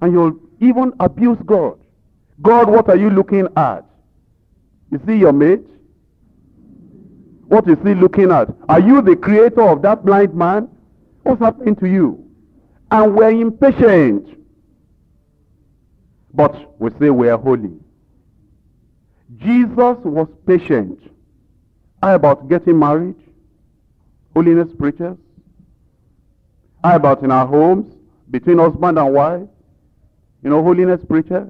And you'll even abuse God. God, what are you looking at? Is he your mate? What is he looking at? Are you the creator of that blind man? What's happening to you? And we're impatient. But we say we are holy. Jesus was patient. How about getting married? Holiness preachers? How about in our homes? Between husband and wife? You know, holiness preachers?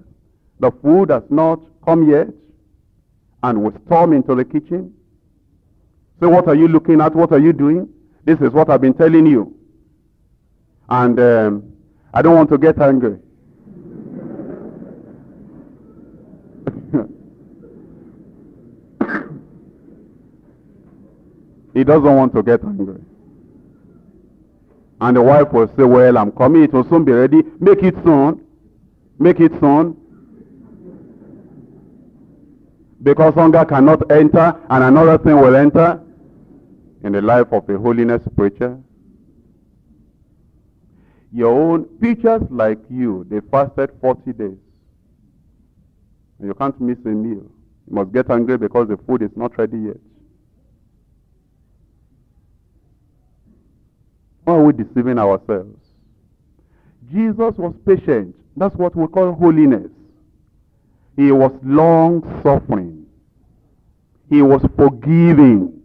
The food has not come yet. And we storm into the kitchen. So what are you looking at? What are you doing? This is what I've been telling you. And um, I don't want to get angry. He doesn't want to get angry. And the wife will say, well, I'm coming. It will soon be ready. Make it soon. Make it soon. Because hunger cannot enter and another thing will enter in the life of a holiness preacher. Your own preachers like you, they fasted forty days. You can't miss a meal. You must get angry because the food is not ready yet. Why are we deceiving ourselves? Jesus was patient. That's what we call holiness. He was long-suffering. He was forgiving.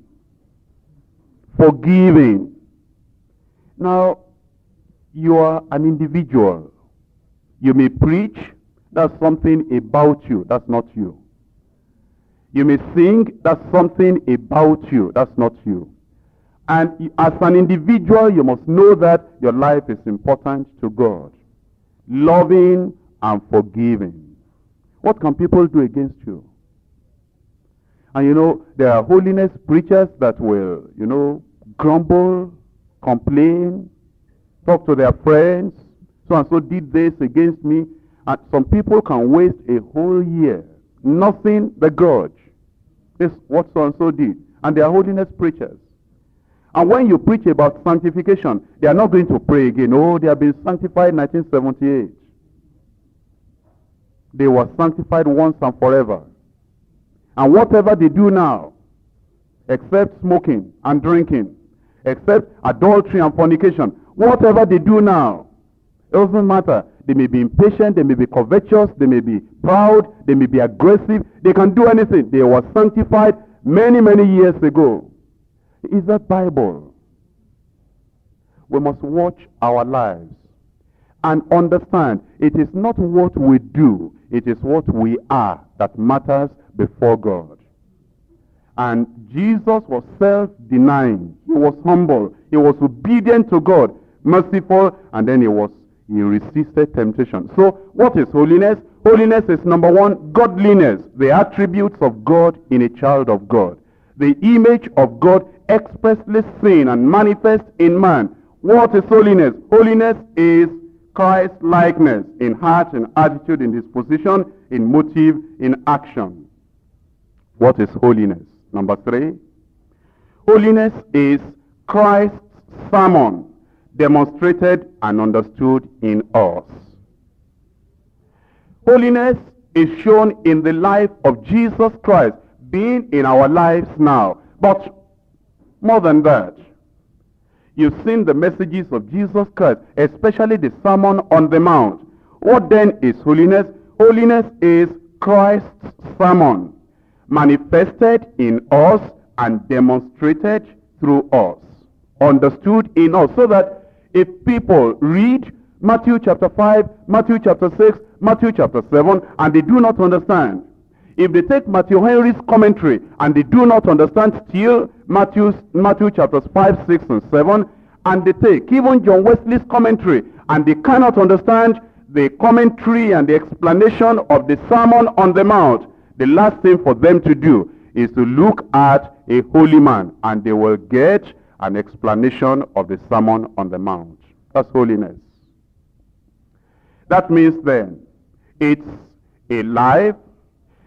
Forgiving. Now, you are an individual. You may preach. That's something about you. That's not you. You may sing. That's something about you. That's not you. And as an individual, you must know that your life is important to God. Loving and forgiving. What can people do against you? And you know, there are holiness preachers that will, you know, grumble, complain, talk to their friends, so and so did this against me. And some people can waste a whole year, nothing but grudge. This is what so and so did. And they are holiness preachers. And when you preach about sanctification, they are not going to pray again. Oh, they have been sanctified in nineteen seventy-eight. They were sanctified once and forever. And whatever they do now, except smoking and drinking, except adultery and fornication, whatever they do now, it doesn't matter. They may be impatient, they may be covetous, they may be proud, they may be aggressive. They can do anything. They were sanctified many, many years ago. Is that Bible? We must watch our lives and understand it is not what we do, it is what we are that matters before God. And Jesus was self-denying. He was humble. He was obedient to God, merciful, and then he was he resisted temptation. So what is holiness? Holiness is, number one, godliness, the attributes of God in a child of God, the image of God expressly seen and manifest in man. What is holiness? Holiness is Christ-likeness in heart, in attitude, in disposition, in motive, in action. What is holiness? Number three, holiness is Christ's sermon demonstrated and understood in us. Holiness is shown in the life of Jesus Christ, being in our lives now. But more than that, you've seen the messages of Jesus Christ, especially the Sermon on the Mount. What then is holiness? Holiness is Christ's sermon, manifested in us and demonstrated through us, understood in us, so that if people read Matthew chapter five, Matthew chapter six, Matthew chapter seven, and they do not understand, if they take Matthew Henry's commentary and they do not understand still Matthew's, Matthew chapters five, six, and seven, and they take even John Wesley's commentary and they cannot understand the commentary and the explanation of the Sermon on the Mount, the last thing for them to do is to look at a holy man, and they will get an explanation of the Sermon on the Mount. That's holiness. That means then, it's a life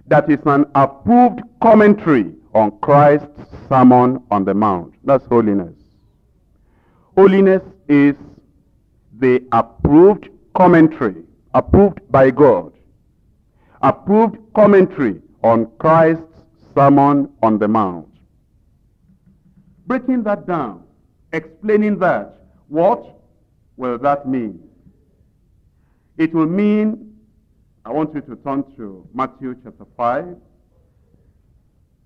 that is an approved commentary on Christ's Sermon on the Mount. That's holiness. Holiness is the approved commentary, approved by God, approved commentary on Christ's Sermon on the Mount. Breaking that down, explaining that, what will that mean? It will mean, I want you to turn to Matthew chapter five.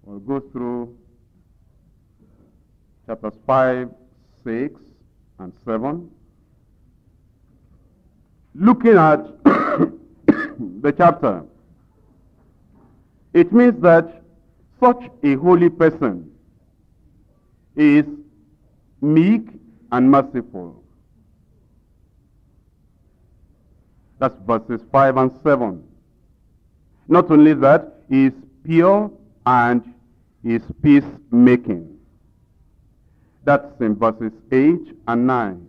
We'll go through chapters five, six, and seven. Looking at the chapter, it means that such a holy person is meek and merciful. That's verses five and seven. Not only that, he is pure and he is peacemaking. That's in verses eight and nine.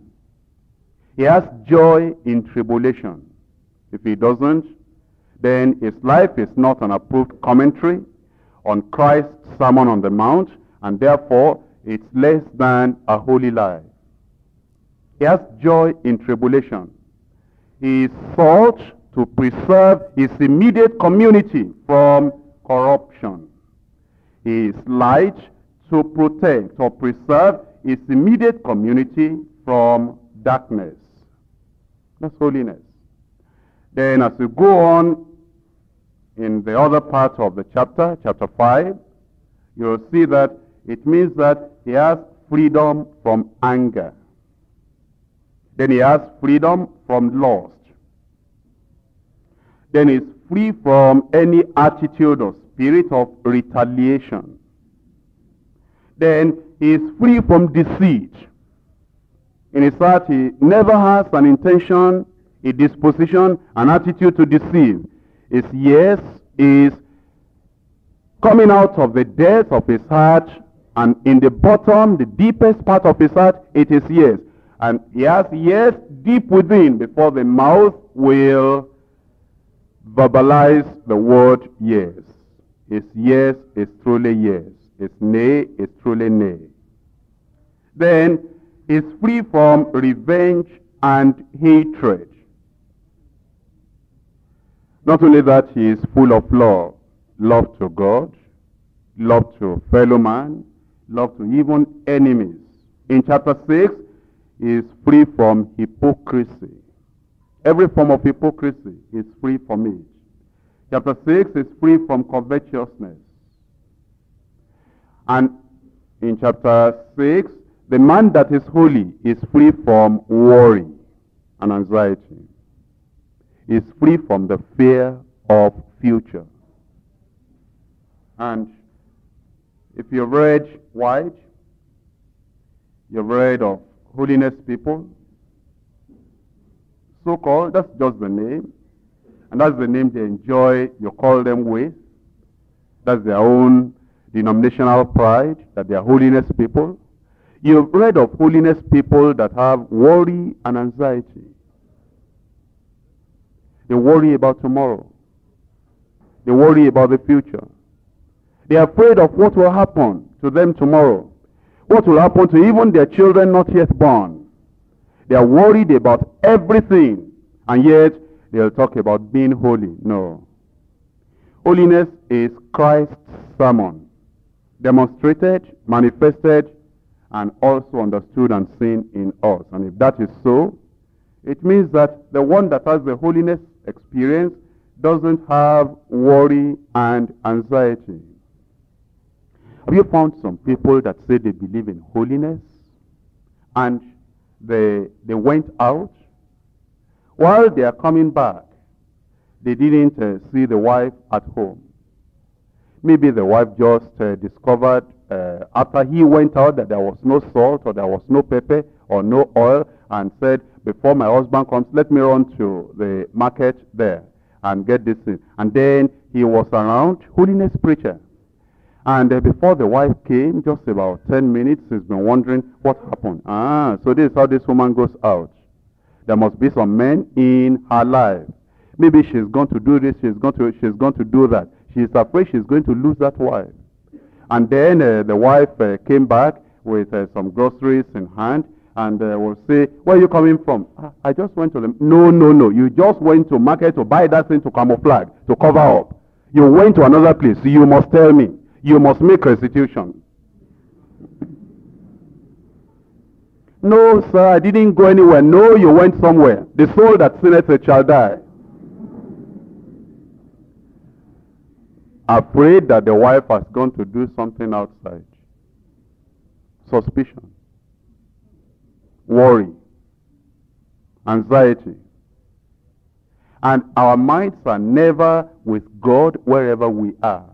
He has joy in tribulation. If he doesn't, then his life is not an approved commentary on Christ's Sermon on the Mount, and therefore it's less than a holy life. He has joy in tribulation. He sought to preserve his immediate community from corruption. He is light to protect or preserve his immediate community from darkness. That's holiness. Then as we go on in the other part of the chapter, chapter five, you'll see that it means that he has freedom from anger. Then he has freedom from lust. Then he's free from any attitude or spirit of retaliation. Then he is free from deceit. In his heart, he never has an intention, a disposition, an attitude to deceive. His yes is coming out of the depth of his heart, and in the bottom, the deepest part of his heart, it is yes. And he has yes deep within before the mouth will verbalize the word yes. His yes is truly yes. His nay is truly nay. Then is free from revenge and hatred. Not only that, he is full of love. Love to God, love to fellow man, love to even enemies. In chapter six, he is free from hypocrisy. Every form of hypocrisy is free from it. Chapter six is free from covetousness. And in chapter six, the man that is holy is free from worry and anxiety. He is free from the fear of future. And if you read White, you've read of holiness people, so-called, that's just the name. And that's the name they enjoy, you call them with. That's their own denominational pride, that they are holiness people. You've read of holiness people that have worry and anxiety. They worry about tomorrow. They worry about the future. They are afraid of what will happen to them tomorrow. What will happen to even their children not yet born. They are worried about everything. And yet, they'll talk about being holy. No. Holiness is Christ's sermon, demonstrated, manifested, and also understood and seen in us. And if that is so, it means that the one that has the holiness experience doesn't have worry and anxiety. Have you found some people that say they believe in holiness and they, they went out? While they are coming back, they didn't uh, see the wife at home. Maybe the wife just uh, discovered Uh, after he went out that there was no salt or there was no pepper or no oil, and said, before my husband comes, let me run to the market there and get this thing. And then he was around, holiness preacher. And uh, before the wife came, just about ten minutes, he's been wondering what happened. Ah, so this is how this woman goes out. There must be some men in her life. Maybe she's going to do this, she's going to, she's going to do that. She's afraid she's going to lose that wife. And then uh, the wife uh, came back with uh, some groceries in hand, and uh, will say, where are you coming from? I, I just went to the... No, no, no. You just went to market to buy that thing to camouflage, to cover up. You went to another place. You must tell me. You must make restitution. No, sir, I didn't go anywhere. No, you went somewhere. The soul that sinneth shall die. Afraid that the wife has gone to do something outside. Suspicion. Worry. Anxiety. And our minds are never with God wherever we are.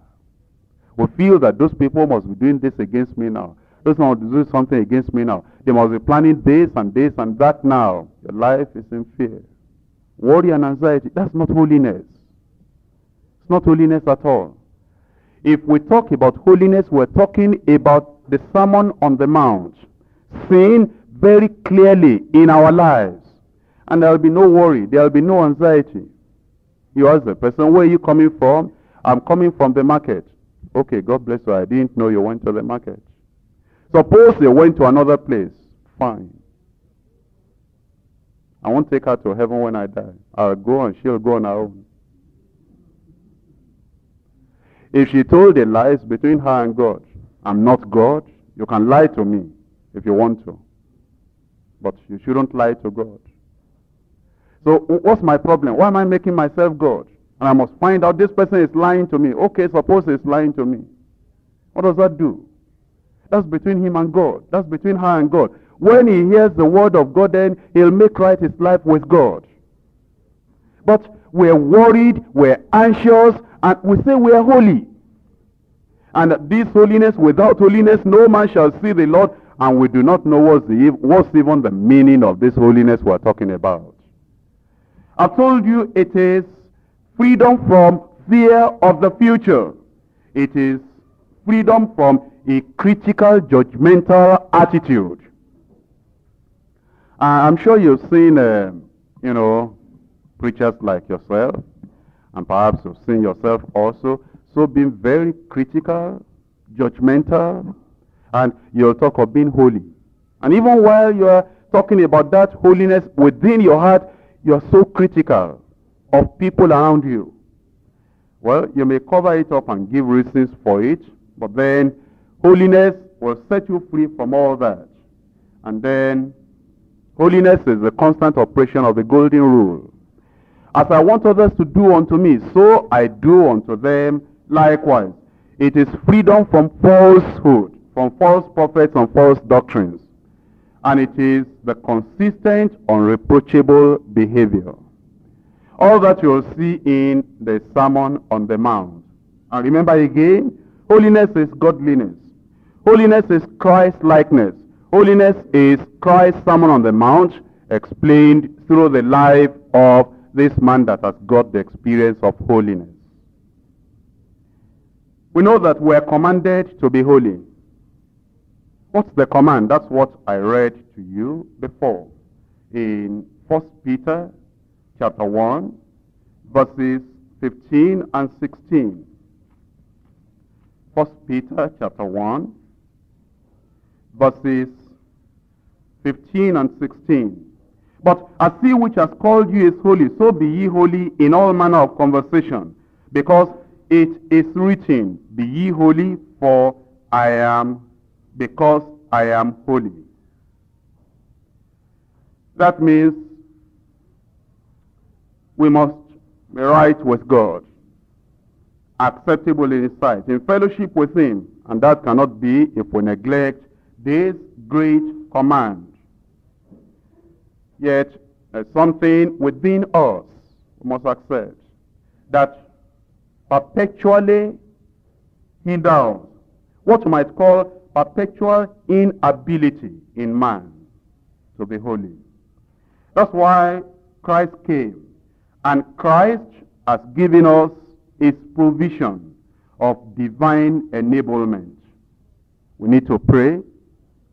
We feel that those people must be doing this against me now. Those people must do something against me now. They must be planning this and this and that now. Your life is in fear. Worry and anxiety, that's not holiness. It's not holiness at all. If we talk about holiness, we're talking about the Sermon on the Mount, seen very clearly in our lives. And there will be no worry, there will be no anxiety. You ask the person, where are you coming from? I'm coming from the market. Okay, God bless you, I didn't know you went to the market. Suppose you went to another place, fine. I won't take her to heaven when I die. I'll go and she'll go on her own. If she told the lies between her and God, I'm not God, you can lie to me if you want to. But you shouldn't lie to God. So what's my problem? Why am I making myself God? And I must find out this person is lying to me. Okay, suppose he's lying to me. What does that do? That's between him and God. That's between her and God. When he hears the word of God, then he'll make right his life with God. But we're worried, we're anxious, and we say we are holy. And this holiness, without holiness, no man shall see the Lord. And we do not know what's, the, what's even the meaning of this holiness we're talking about. I've told you it is freedom from fear of the future. It is freedom from a critical, judgmental attitude. I'm sure you've seen, uh, you know, preachers like yourself, and perhaps you've seen yourself also, so being very critical, judgmental, and you'll talk of being holy. And even while you're talking about that holiness within your heart, you're so critical of people around you. Well, you may cover it up and give reasons for it, but then holiness will set you free from all that. And then holiness is the constant operation of the golden rule. As I want others to do unto me, so I do unto them likewise. It is freedom from falsehood, from false prophets and false doctrines. And it is the consistent, unreproachable behavior. All that you'll see in the Sermon on the Mount. And remember again, holiness is godliness. Holiness is Christ-likeness. Holiness is Christ's Sermon on the Mount explained through the life of this man that has got the experience of holiness. We know that we are commanded to be holy. What's the command? That's what I read to you before in First Peter chapter one, verses fifteen and sixteen. First Peter chapter one, verses fifteen and sixteen. But as he which has called you is holy, so be ye holy in all manner of conversation, because it is written, be ye holy, for I am because I am holy. That means we must be right with God, acceptable in His sight, in fellowship with Him, and that cannot be if we neglect this great command. Yet, there's something within us we must accept that perpetually hinders what you might call perpetual inability in man to be holy. That's why Christ came, and Christ has given us His provision of divine enablement. We need to pray,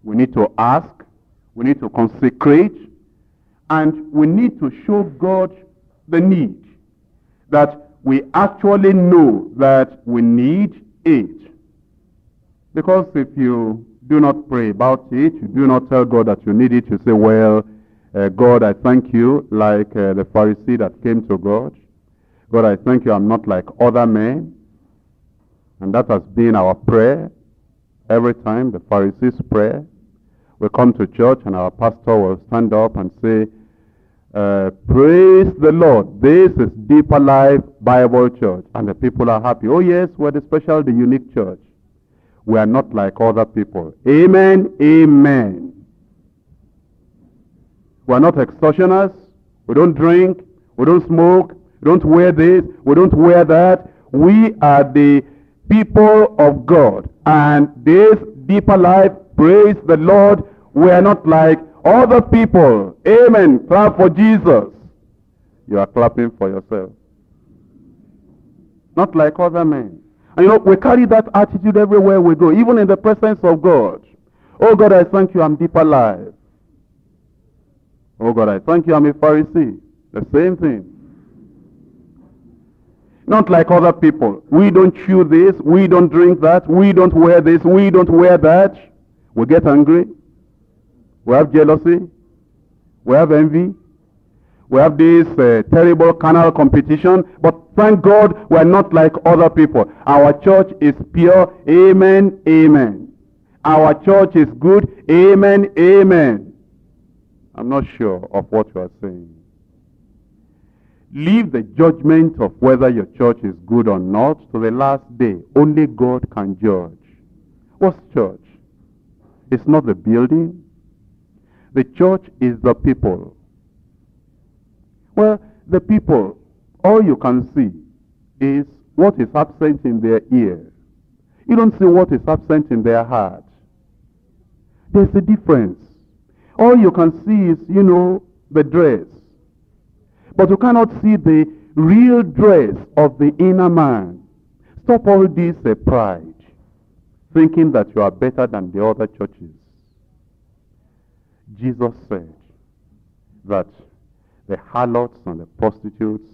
we need to ask, we need to consecrate, and we need to show God the need, that we actually know that we need it. Because if you do not pray about it, you do not tell God that you need it, you say, well, uh, God, I thank you, like uh, the Pharisee that came to God. God, I thank you, I'm not like other men. And that has been our prayer every time, the Pharisee's prayer. We come to church and our pastor will stand up and say, uh, praise the Lord, this is Deeper Life Bible Church. And the people are happy. Oh yes, we're the special, the unique church. We are not like other people. Amen, amen. We are not extortioners. We don't drink. We don't smoke. We don't wear this. We don't wear that. We are the people of God. And this Deeper Life, praise the Lord, we are not like other people. Amen. Clap for Jesus. You are clapping for yourself. Not like other men. And you know, we carry that attitude everywhere we go, even in the presence of God. Oh God, I thank you, I'm deeper alive. Oh God, I thank you, I'm a Pharisee. The same thing. Not like other people. We don't chew this, we don't drink that, we don't wear this, we don't wear that. We get angry. We have jealousy. We have envy. We have this uh, terrible carnal competition, but thank God we are not like other people. Our church is pure. Amen, amen. Our church is good. Amen, amen. I'm not sure of what you are saying. Leave the judgment of whether your church is good or not to the last day. Only God can judge. What's church? It's not the building. The church is the people. Well, the people, all you can see is what is absent in their ear. You don't see what is absent in their heart. There's a difference. All you can see is, you know, the dress. But you cannot see the real dress of the inner man. Stop all this uh, pride, thinking that you are better than the other churches. Jesus said that the harlots and the prostitutes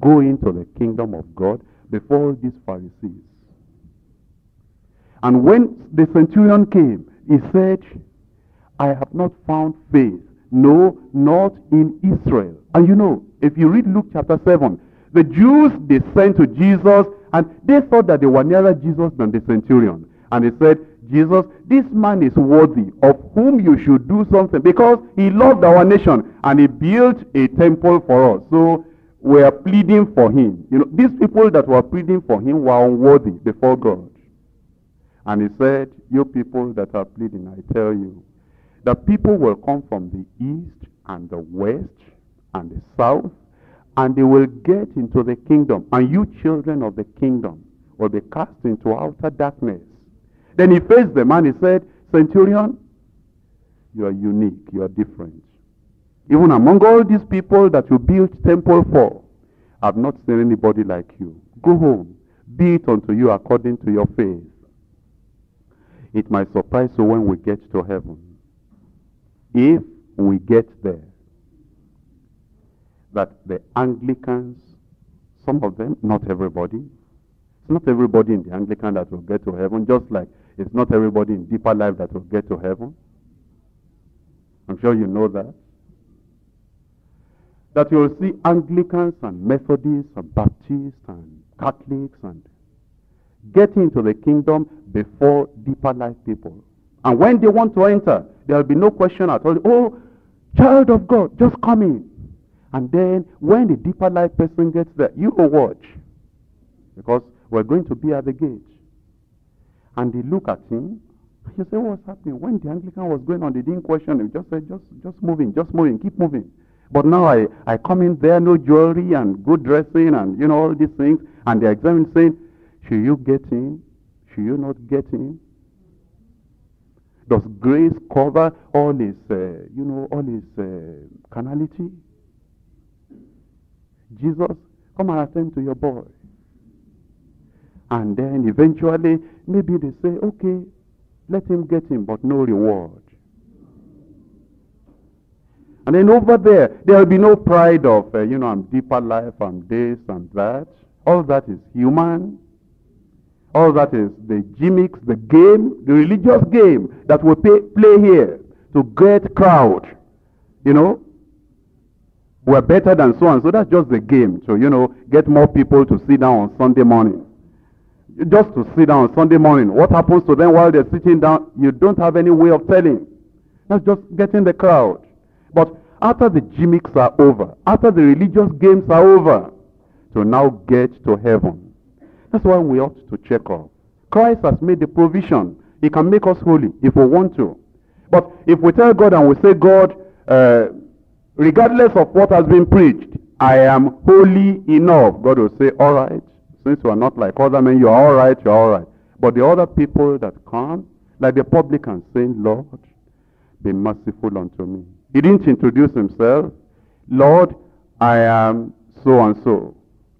go into the kingdom of God before these Pharisees. And when the centurion came, he said, I have not found faith, no, not in Israel. And you know, if you read Luke chapter seven, the Jews, they sent to Jesus, and they thought that they were nearer Jesus than the centurion. And they said, Jesus, this man is worthy, of whom you should do something, because he loved our nation, and he built a temple for us. So we are pleading for him. You know, these people that were pleading for him were unworthy before God. And he said, you people that are pleading, I tell you, the people will come from the east and the west and the south, and they will get into the kingdom. And you children of the kingdom will be cast into outer darkness. Then he faced them and he said, Centurion, you are unique, you are different. Even among all these people that you built temple for, I have not seen anybody like you. Go home, be it unto you according to your faith. It might surprise you when we get to heaven, if we get there, that the Anglicans, some of them, not everybody, it's not everybody in the Anglican that will get to heaven, just like it's not everybody in Deeper Life that will get to heaven. I'm sure you know that. That you'll see Anglicans and Methodists and Baptists and Catholics and get into the kingdom before Deeper Life people. And when they want to enter, there will be no question at all. Oh, child of God, just come in. And then when the Deeper Life person gets there, you go watch. Because we're going to be at the gate. And they look at him. And you say, what's happening? When the Anglican was going on, they didn't question him. Just said, just, just moving, just moving, keep moving. But now I, I come in there, no jewelry and good dressing and, you know, all these things. And they're examining, saying, should you get in? Should you not get in? Does grace cover all his, uh, you know, all his uh, carnality? Jesus, come and attend to your boy. And then eventually, maybe they say, okay, let him get him, but no reward. And then over there, there will be no pride of, uh, you know, I'm Deeper Life, I'm this, I'm that. All that is human. All that is the gimmicks, the game, the religious game that we pay, play here to get crowd. You know, we're better than so and so. That's just the game to, you know, get more people to sit down on Sunday morning. Just to sit down on Sunday morning. What happens to them while they're sitting down? You don't have any way of telling. That's just getting the crowd. But after the gimmicks are over, after the religious games are over, to now get to heaven. That's why we ought to check up. Christ has made the provision. He can make us holy if we want to. But if we tell God and we say, God, uh, regardless of what has been preached, I am holy enough. God will say, all right. Since you are not like other men, you are all right, you are all right. But the other people that come, like the publican, saying, Lord, be merciful unto me. He didn't introduce himself. Lord, I am so and so.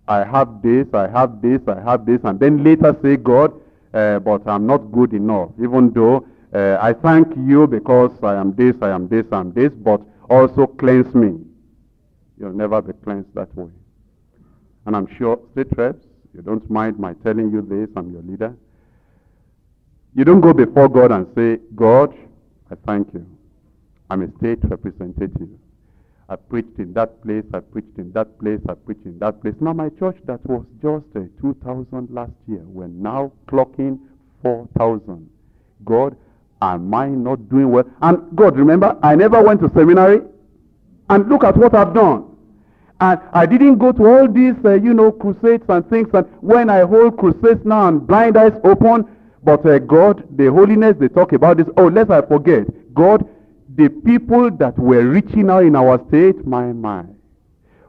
I have this, I have this, I have this. And then later say, God, uh, but I'm not good enough. Even though uh, I thank you because I am this, I am this, I am this, but also cleanse me. You'll never be cleansed that way. And I'm sure, state reps, you don't mind my telling you this, I'm your leader. You don't go before God and say, God, I thank you. I'm a state representative. I preached in that place, I preached in that place, I preached in that place. Now my church that was just uh, two thousand last year, we're now clocking four thousand. God, am I not doing well? And God, remember, I never went to seminary. And look at what I've done. And I didn't go to all these, uh, you know, crusades and things. And when I hold crusades now and blind eyes open, but uh, God, the holiness, they talk about this. Oh, lest I forget. God, the people that were reaching out in our state, my, my.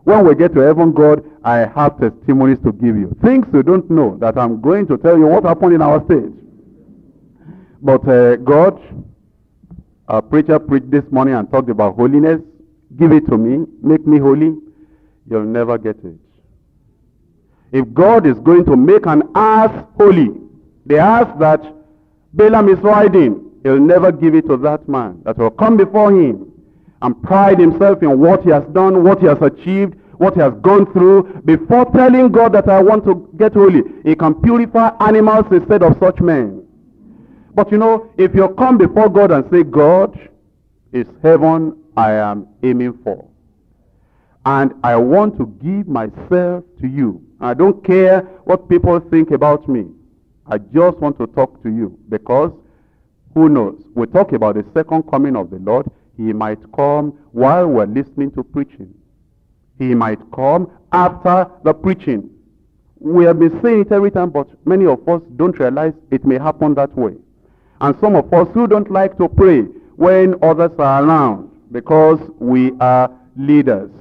When we get to heaven, God, I have testimonies to give you. Things you don't know that I'm going to tell you what happened in our state. But uh, God, a preacher preached this morning and talked about holiness. Give it to me. Make me holy. You'll never get it. If God is going to make an ass holy, the ass that Balaam is riding, he'll never give it to that man that will come before him and pride himself in what he has done, what he has achieved, what he has gone through, before telling God that I want to get holy. He can purify animals instead of such men. But you know, if you come before God and say, God, it's heaven I am aiming for, and I want to give myself to you. I don't care what people think about me. I just want to talk to you, because who knows? We talk about the second coming of the Lord. He might come while we're listening to preaching. He might come after the preaching. We have been saying it every time, but many of us don't realize it may happen that way. And some of us who don't like to pray when others are around, because we are leaders.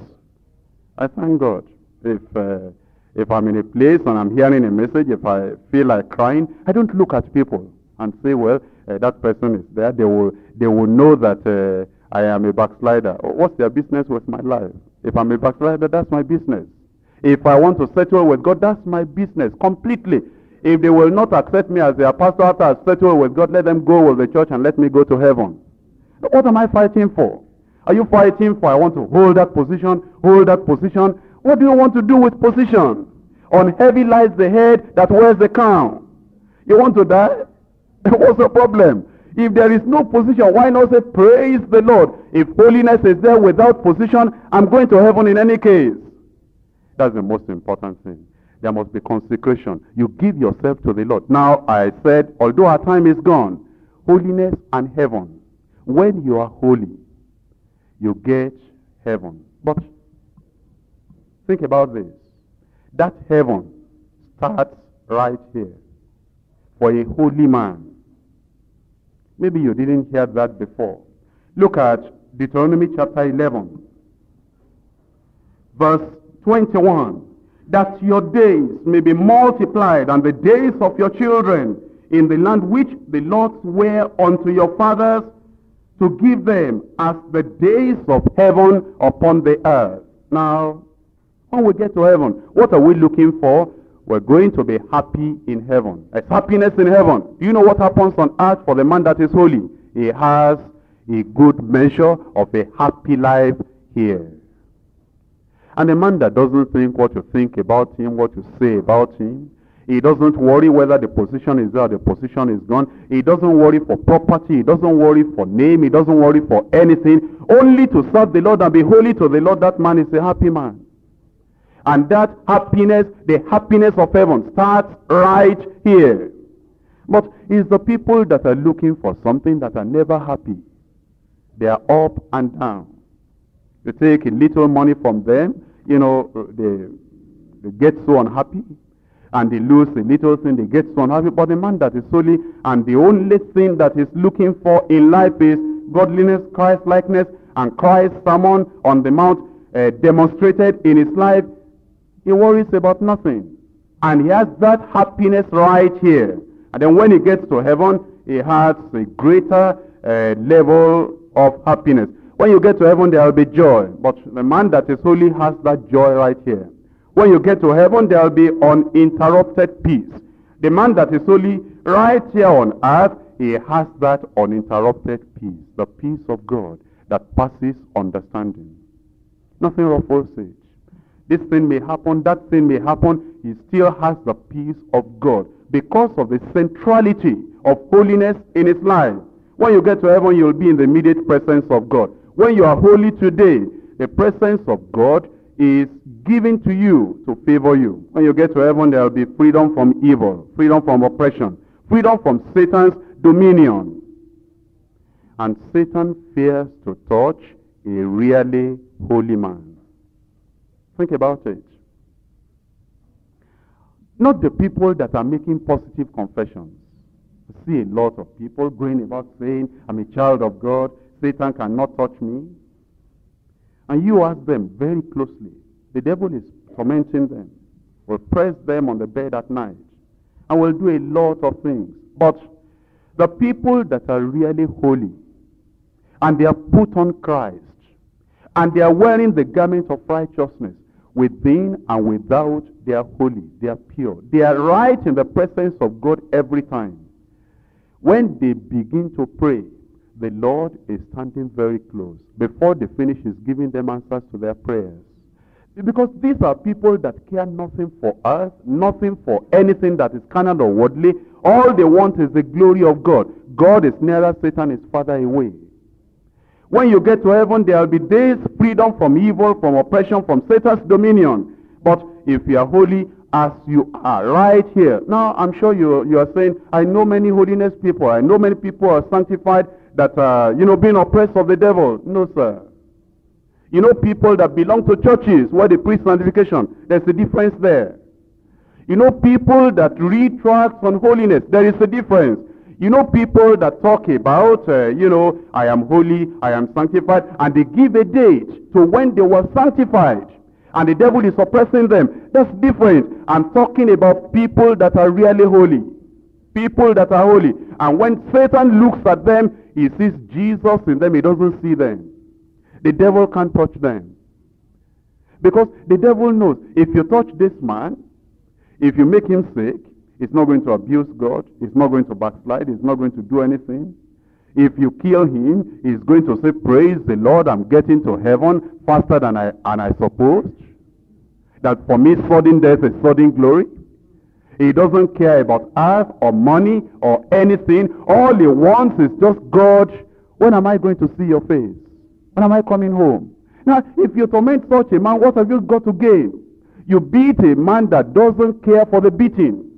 I thank God. If uh, if I'm in a place and I'm hearing a message, if I feel like crying, I don't look at people and say, well, uh, that person is there. They will, they will know that uh, I am a backslider. What's their business with my life? If I'm a backslider, that's my business. If I want to settle with God, that's my business completely. If they will not accept me as their pastor after I settle with God, let them go with the church and let me go to heaven. What am I fighting for? Are you fighting for I want to hold that position, hold that position? What do you want to do with position? On heavy lies the head that wears the crown. You want to die? What's the problem? If there is no position, why not say praise the Lord? If holiness is there without position, I'm going to heaven in any case. That's the most important thing. There must be consecration. You give yourself to the Lord. Now, I said, although our time is gone, holiness and heaven. When you are holy, you get heaven. But think about this. That heaven starts right here for a holy man. Maybe you didn't hear that before. Look at Deuteronomy chapter eleven, verse twenty-one. That your days may be multiplied and the days of your children in the land which the Lord sware unto your fathers to give them as the days of heaven upon the earth. Now, when we get to heaven, what are we looking for? We're going to be happy in heaven. There's happiness in heaven. Do you know what happens on earth for the man that is holy? He has a good measure of a happy life here. And a man that doesn't think what you think about him, what you say about him, he doesn't worry whether the position is there or the position is gone. He doesn't worry for property. He doesn't worry for name. He doesn't worry for anything. Only to serve the Lord and be holy to the Lord, that man is a happy man. And that happiness, the happiness of heaven, starts right here. But it's the people that are looking for something that are never happy. They are up and down. You take a little money from them, you know, they, they get so unhappy. And they lose a little thing, they get so unhappy. But the man that is holy, and the only thing that he's looking for in life is godliness, Christ-likeness, and Christ's sermon on the mount uh, demonstrated in his life, he worries about nothing. And he has that happiness right here. And then when he gets to heaven, he has a greater uh, level of happiness. When you get to heaven, there will be joy. But the man that is holy has that joy right here. When you get to heaven, there will be uninterrupted peace. The man that is holy right here on earth, he has that uninterrupted peace, the peace of God that passes understanding. Nothing of forsage. This thing may happen, that thing may happen, he still has the peace of God because of the centrality of holiness in his life. When you get to heaven, you will be in the immediate presence of God. When you are holy today, the presence of God is given to you to favor you. When you get to heaven, there will be freedom from evil, freedom from oppression, freedom from Satan's dominion. And Satan fears to touch a really holy man. Think about it. Not the people that are making positive confessions. I see a lot of people going about saying, I'm a child of God, Satan cannot touch me. And you ask them very closely. The devil is tormenting them. Will press them on the bed at night. And will do a lot of things. But the people that are really holy, and they are put on Christ, and they are wearing the garment of righteousness, within and without, they are holy, they are pure. They are right in the presence of God every time. When they begin to pray, the Lord is standing very close. Before they finish, He's giving them answers to their prayers. Because these are people that care nothing for us, nothing for anything that is carnal or worldly. All they want is the glory of God. God is nearer, Satan is farther away. When you get to heaven, there will be days, freedom from evil, from oppression, from Satan's dominion. But if you are holy as you are right here. Now, I'm sure you, you are saying, I know many holiness people. I know many people are sanctified that are, you know, being oppressed of the devil. No, sir. You know people that belong to churches where they preach sanctification. There's a difference there. You know people that read tracts on holiness. There is a difference. You know people that talk about, uh, you know, I am holy, I am sanctified, and they give a date to when they were sanctified, and the devil is oppressing them. That's different. I'm talking about people that are really holy, people that are holy. And when Satan looks at them, he sees Jesus in them, he doesn't see them. The devil can't touch them. Because the devil knows, if you touch this man, if you make him sick, he's not going to abuse God. He's not going to backslide. He's not going to do anything. If you kill him, he's going to say, praise the Lord, I'm getting to heaven faster than I, and I supposed. That for me, sudden death is sudden glory. He doesn't care about us or money or anything. All he wants is just, God, when am I going to see your face? When am I coming home? Now, if you torment such a man, what have you got to gain? You beat a man that doesn't care for the beating.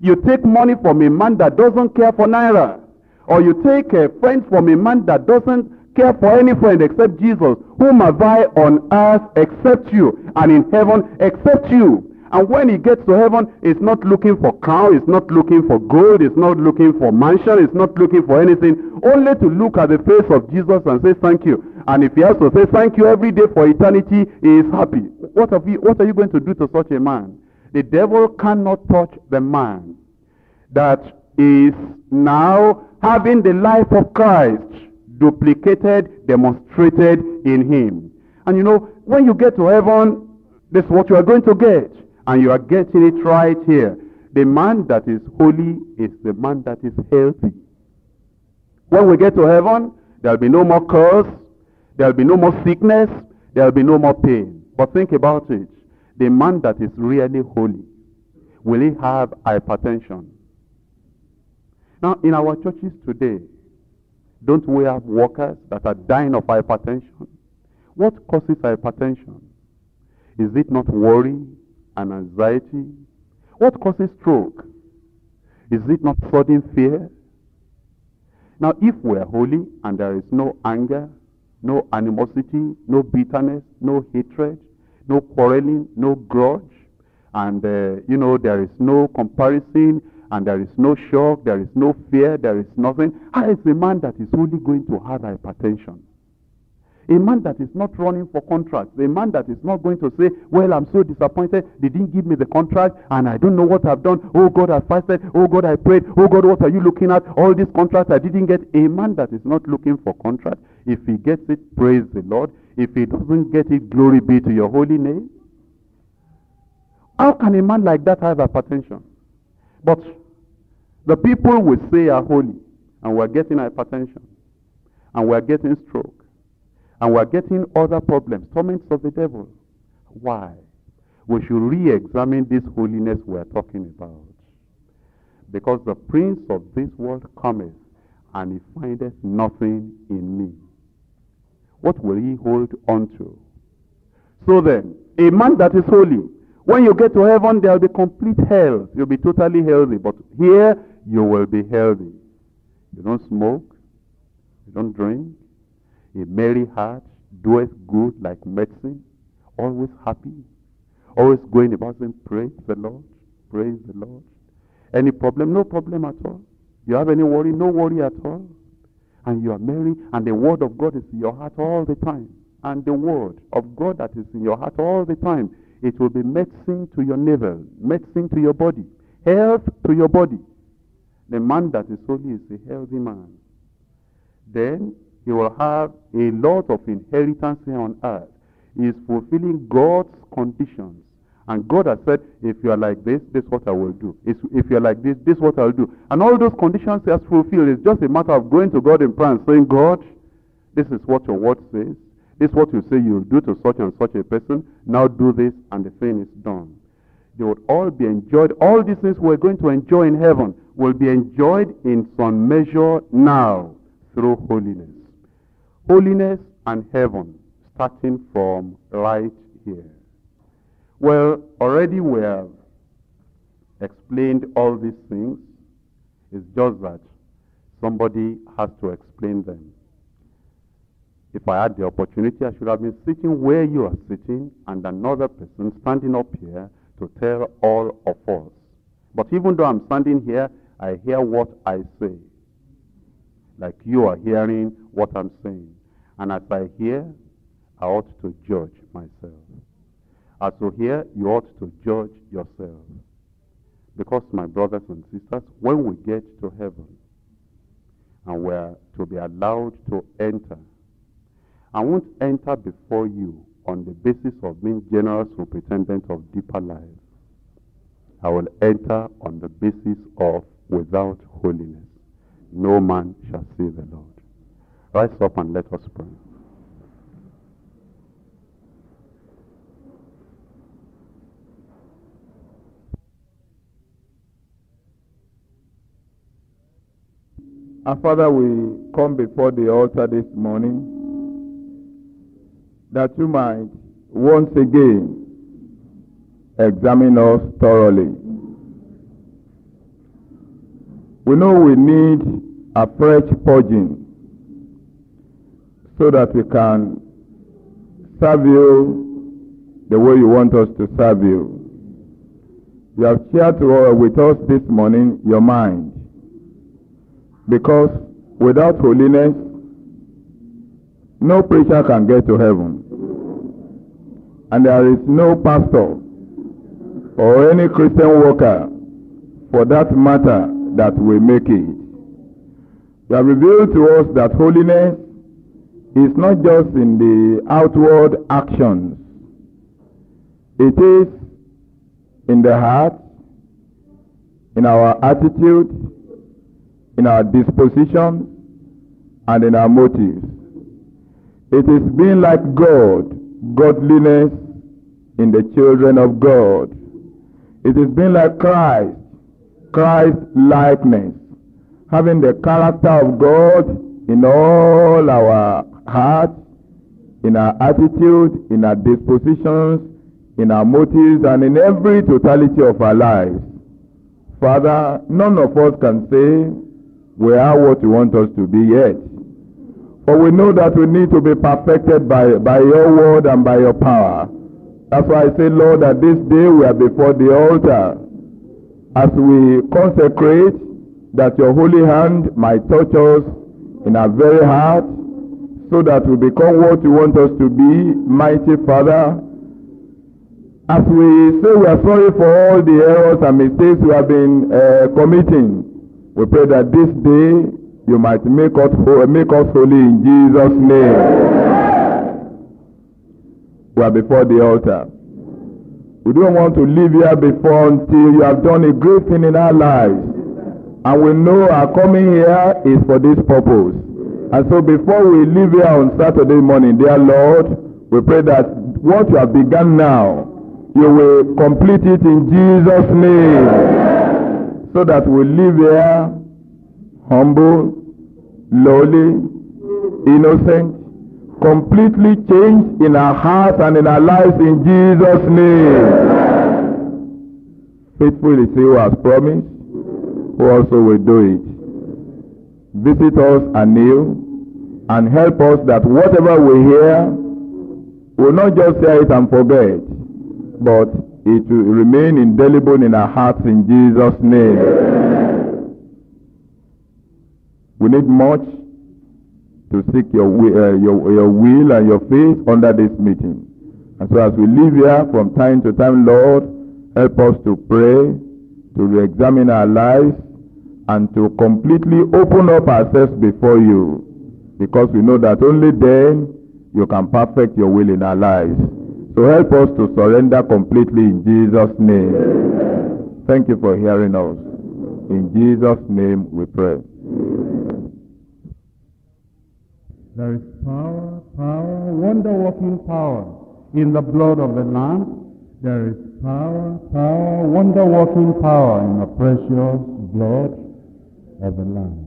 You take money from a man that doesn't care for naira. Or you take a friend from a man that doesn't care for any friend except Jesus. Whom have I on earth except you, and in heaven except you. And when he gets to heaven, he's not looking for crown, he's not looking for gold, he's not looking for mansion, he's not looking for anything. Only to look at the face of Jesus and say thank you. And if he has to say thank you every day for eternity, he is happy. What have you, what are you going to do to such a man? The devil cannot touch the man that is now having the life of Christ duplicated, demonstrated in him. And you know, when you get to heaven, this is what you are going to get. And you are getting it right here. The man that is holy is the man that is healthy. When we get to heaven, there will be no more curse, there will be no more sickness, there will be no more pain. But think about it. The man that is really holy, will he have hypertension? Now, in our churches today, don't we have workers that are dying of hypertension? What causes hypertension? Is it not worry and anxiety? What causes stroke? Is it not sudden fear? Now, if we are holy and there is no anger, no animosity, no bitterness, no hatred, no quarreling, no grudge, and uh, you know, there is no comparison, and there is no shock, there is no fear, there is nothing. How is a man that is only going to have hypertension? A man that is not running for contracts, a man that is not going to say, well, I'm so disappointed, they didn't give me the contract, and I don't know what I've done. Oh God, I fasted. Oh God, I prayed. Oh God, what are you looking at? All these contracts I didn't get. A man that is not looking for contracts, if he gets it, praise the Lord. If he doesn't get it, glory be to your holy name. How can a man like that have hypertension? But the people we say are holy, and we're getting hypertension, and we're getting stroke, and we're getting other problems, torments of the devil. Why? We should re-examine this holiness we're talking about. Because the prince of this world cometh, and he findeth nothing in me. What will he hold on to? So then, a man that is holy, when you get to heaven, there will be complete health. You'll be totally healthy. But here, you will be healthy. You don't smoke. You don't drink. A merry heart doeth good like medicine, always happy, always going about saying, praise the Lord, praise the Lord. Any problem? No problem at all. You have any worry? No worry at all. And you are merry, and the word of God is in your heart all the time. And the word of God that is in your heart all the time, it will be medicine to your navel, medicine to your body, health to your body. The man that is holy is a healthy man. Then, he will have a lot of inheritance here on earth. is fulfilling God's conditions. And God has said, if you are like this, this is what I will do. If you are like this, this is what I will do. And all those conditions he has fulfilled. It's just a matter of going to God in prayer and saying, God, this is what your word says. This is what you say you will do to such and such a person. Now do this, and the thing is done. They would all be enjoyed. All these things we're going to enjoy in heaven will be enjoyed in some measure now through holiness. Holiness and heaven, starting from right here. Well, already we have explained all these things. It's just that somebody has to explain them. If I had the opportunity, I should have been sitting where you are sitting and another person standing up here to tell all of us. But even though I'm standing here, I hear what I say, like you are hearing what I'm saying. And as I hear, I ought to judge myself. As you hear, you ought to judge yourself. Because, my brothers and sisters, when we get to heaven and we are to be allowed to enter, I won't enter before you on the basis of being generous superintendent of Deeper Life. I will enter on the basis of without holiness. No man shall see the Lord. Rise up and let us pray. Our Father, we come before the altar this morning that you might once again examine us thoroughly. We know we need a fresh purging so that we can serve you the way you want us to serve you. You have shared with us this morning your mind, because without holiness, no preacher can get to heaven. And there is no pastor or any Christian worker, for that matter, that will make it. You have revealed to us that holiness is not just in the outward actions. It is in the heart, in our attitude, in our disposition, and in our motives. It is being like God, godliness in the children of God. It is being like Christ, Christ-likeness, having the character of God in all our hearts, in our attitude, in our dispositions, in our motives, and in every totality of our lives. Father, none of us can say we are what you want us to be yet. But we know that we need to be perfected by, by your word and by your power. That's why I say, Lord, that this day we are before the altar, as we consecrate that your holy hand might touch us in our very heart, so that we become what you want us to be, mighty Father. As we say we are sorry for all the errors and mistakes we have been uh, committing, we pray that this day you might make us, make us holy in Jesus' name. We are before the altar. We don't want to live here before until you have done a great thing in our lives. And we know our coming here is for this purpose. And so before we leave here on Saturday morning, dear Lord, we pray that what you have begun now, you will complete it in Jesus' name. So that we live here humble, lowly, innocent, completely changed in our hearts and in our lives in Jesus' name. Faithful is he who has promised, who also will do it. Visit us anew and help us that whatever we hear, we will not just hear it and forget, but it will remain indelible in our hearts in Jesus' name. We need much to seek your, uh, your, your will and your faith under this meeting. And so as we live here from time to time, Lord, help us to pray, to re-examine our lives, and to completely open up ourselves before you. Because we know that only then you can perfect your will in our lives. So help us to surrender completely in Jesus' name. Amen. Thank you for hearing us. In Jesus' name we pray. There is power, power, wonder-working power in the blood of the Lamb. There is power, power, wonder-working power in the precious blood of the Lamb.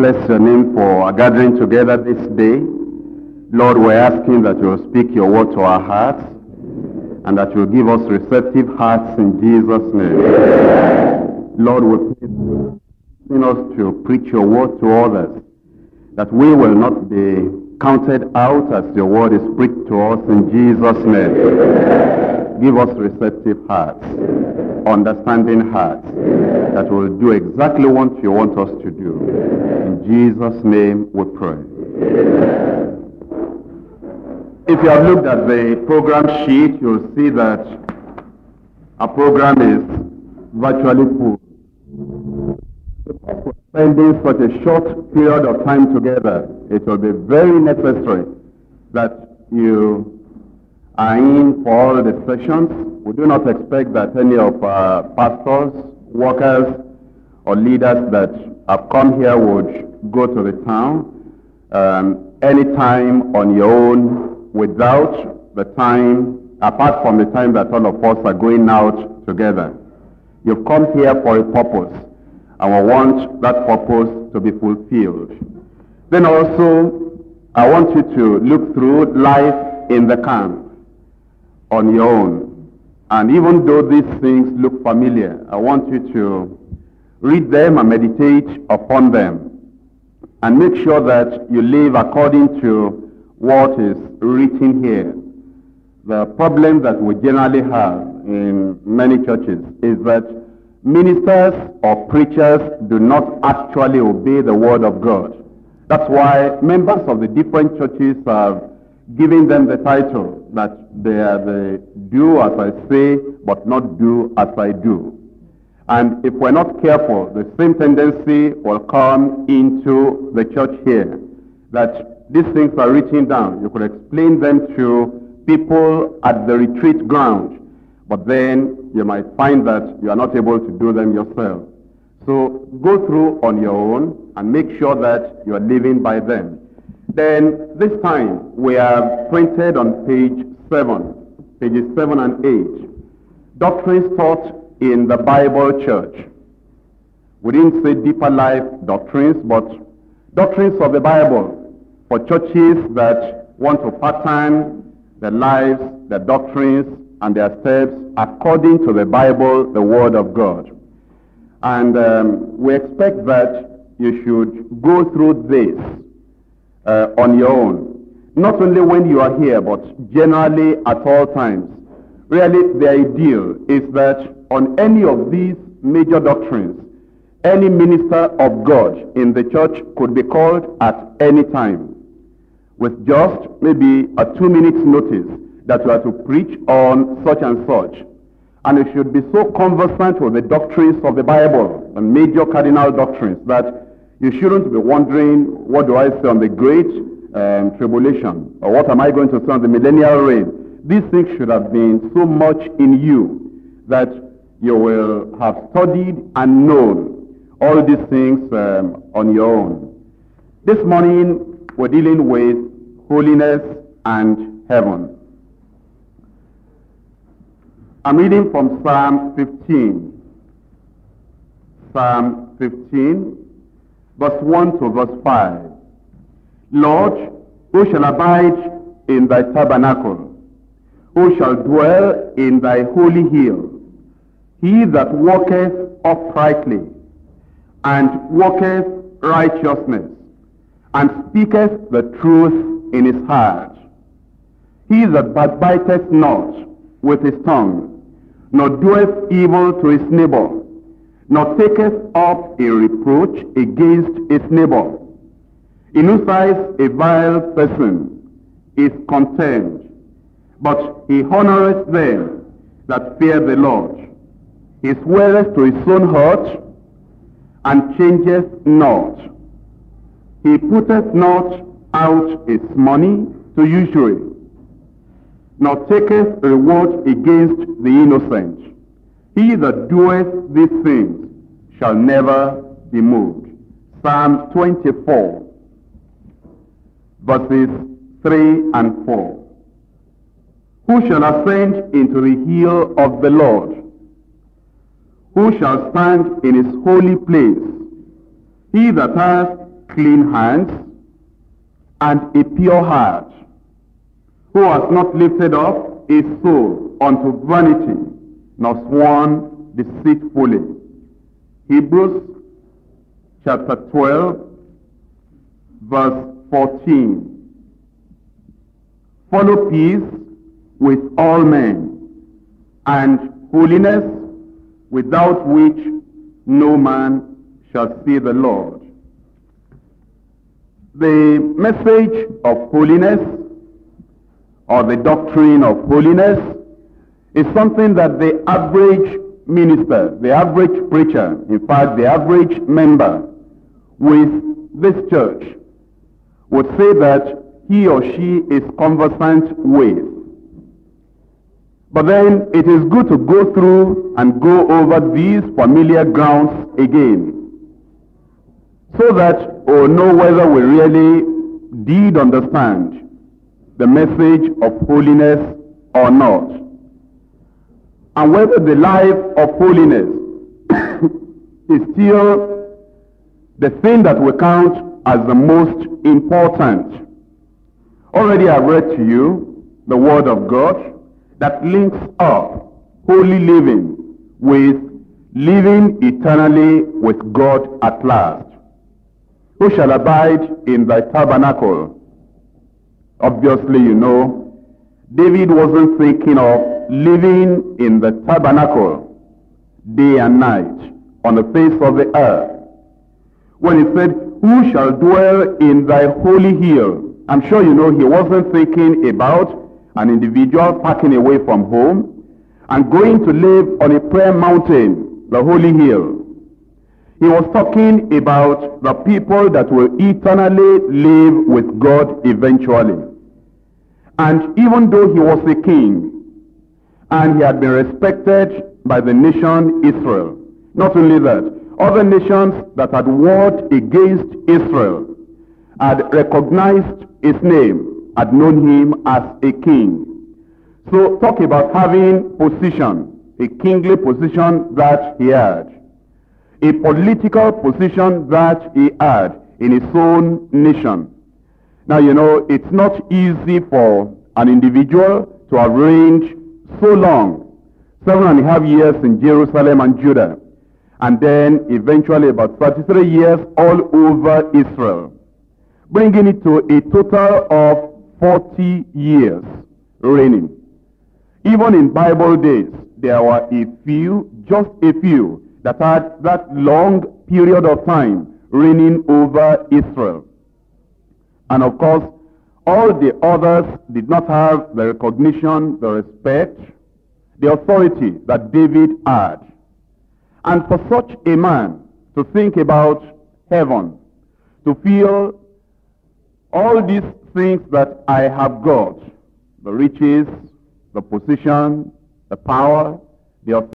bless your name for our gathering together this day. Lord, we're asking that you'll speak your word to our hearts and that you'll give us receptive hearts in Jesus' name. Amen. Lord, we pray you send us to preach your word to others, that we will not be counted out as your word is preached to us in Jesus' name. Amen. Give us receptive hearts, Amen. Understanding hearts, Amen. That will do exactly what you want us to do. Amen. In Jesus' name we pray. Amen. If you have looked at the program sheet, you'll see that our program is virtually full. We're spending such a short period of time together. It will be very necessary that you are in for all the sessions. We do not expect that any of our pastors, workers, or leaders that have come here would go to the town um, any time on your own without the time, apart from the time that all of us are going out together. You've come here for a purpose. I want that purpose to be fulfilled. Then also, I want you to look through life in the camp on your own. And even though these things look familiar, I want you to read them and meditate upon them. And make sure that you live according to what is written here. The problem that we generally have in many churches is that ministers or preachers do not actually obey the word of God. That's why members of the different churches have given them the title that they are the do as I say, but not do as I do. And if we're not careful, the same tendency will come into the church here, that these things are written down. You could explain them to people at the retreat ground, but then you might find that you are not able to do them yourself. So go through on your own and make sure that you are living by them. Then this time we have printed on page seven, pages seven and eight, doctrines taught in the Bible Church. We didn't say deeper life doctrines, but doctrines of the Bible for churches that want to pattern their lives, their doctrines, and their steps according to the Bible, the Word of God. And um, we expect that you should go through this uh, on your own, not only when you are here, but generally at all times. Really, the ideal is that on any of these major doctrines, any minister of God in the church could be called at any time, with just maybe a two minutes notice, that you are to preach on such and such. And you should be so conversant with the doctrines of the Bible, the major cardinal doctrines, that you shouldn't be wondering, what do I say on the great um, tribulation? Or what am I going to say on the millennial reign? These things should have been so much in you that you will have studied and known all these things um, on your own. This morning, we're dealing with holiness and heaven. I'm reading from Psalm fifteen, Psalm fifteen, verse one to verse five. Lord, who shall abide in thy tabernacle? Who shall dwell in thy holy hill? He that walketh uprightly, and walketh righteousness, and speaketh the truth in his heart. He that backbiteth not with his tongue, nor doeth evil to his neighbor, nor taketh up a reproach against his neighbor, in whose eyes a vile person is contemned, but he honoureth them that fear the Lord. He sweareth to his own hurt, and changeth not. He putteth not out his money to usury, nor taketh reward against the innocent. He that doeth these things shall never be moved. Psalm twenty-four, verses three and four. Who shall ascend into the hill of the Lord? Who shall stand in his holy place? He that hath clean hands, and a pure heart, who has not lifted up his soul unto vanity, nor sworn deceitfully. Hebrews chapter twelve, verse fourteen. Follow peace with all men, and holiness, without which no man shall see the Lord. The message of holiness, or the doctrine of holiness, is something that the average minister, the average preacher, in fact the average member with this church would say that he or she is conversant with. But then it is good to go through and go over these familiar grounds again, so that we'll know whether we really did understand the message of holiness or not, and whether the life of holiness is still the thing that we count as the most important. Already I read to you the Word of God that links up holy living with living eternally with God at last. Who shall abide in thy tabernacle? Obviously, you know, David wasn't thinking of living in the tabernacle day and night on the face of the earth when he said, who shall dwell in thy holy hill? I'm sure you know he wasn't thinking about an individual packing away from home and going to live on a prayer mountain, the holy hill. He was talking about the people that will eternally live with God eventually. And even though he was a king, and he had been respected by the nation Israel, not only that, other nations that had warred against Israel had recognized his name, had known him as a king. So talk about having position, a kingly position that he had, a political position that he had in his own nation. Now, you know, it's not easy for an individual to have reigned so long, seven and a half years in Jerusalem and Judah, and then eventually about thirty-three years all over Israel, bringing it to a total of forty years reigning. Even in Bible days, there were a few, just a few, that had that long period of time reigning over Israel. And of course, all the others did not have the recognition, the respect, the authority that David had. And for such a man to think about heaven, to feel all these things that I have got, the riches, the position, the power, the authority,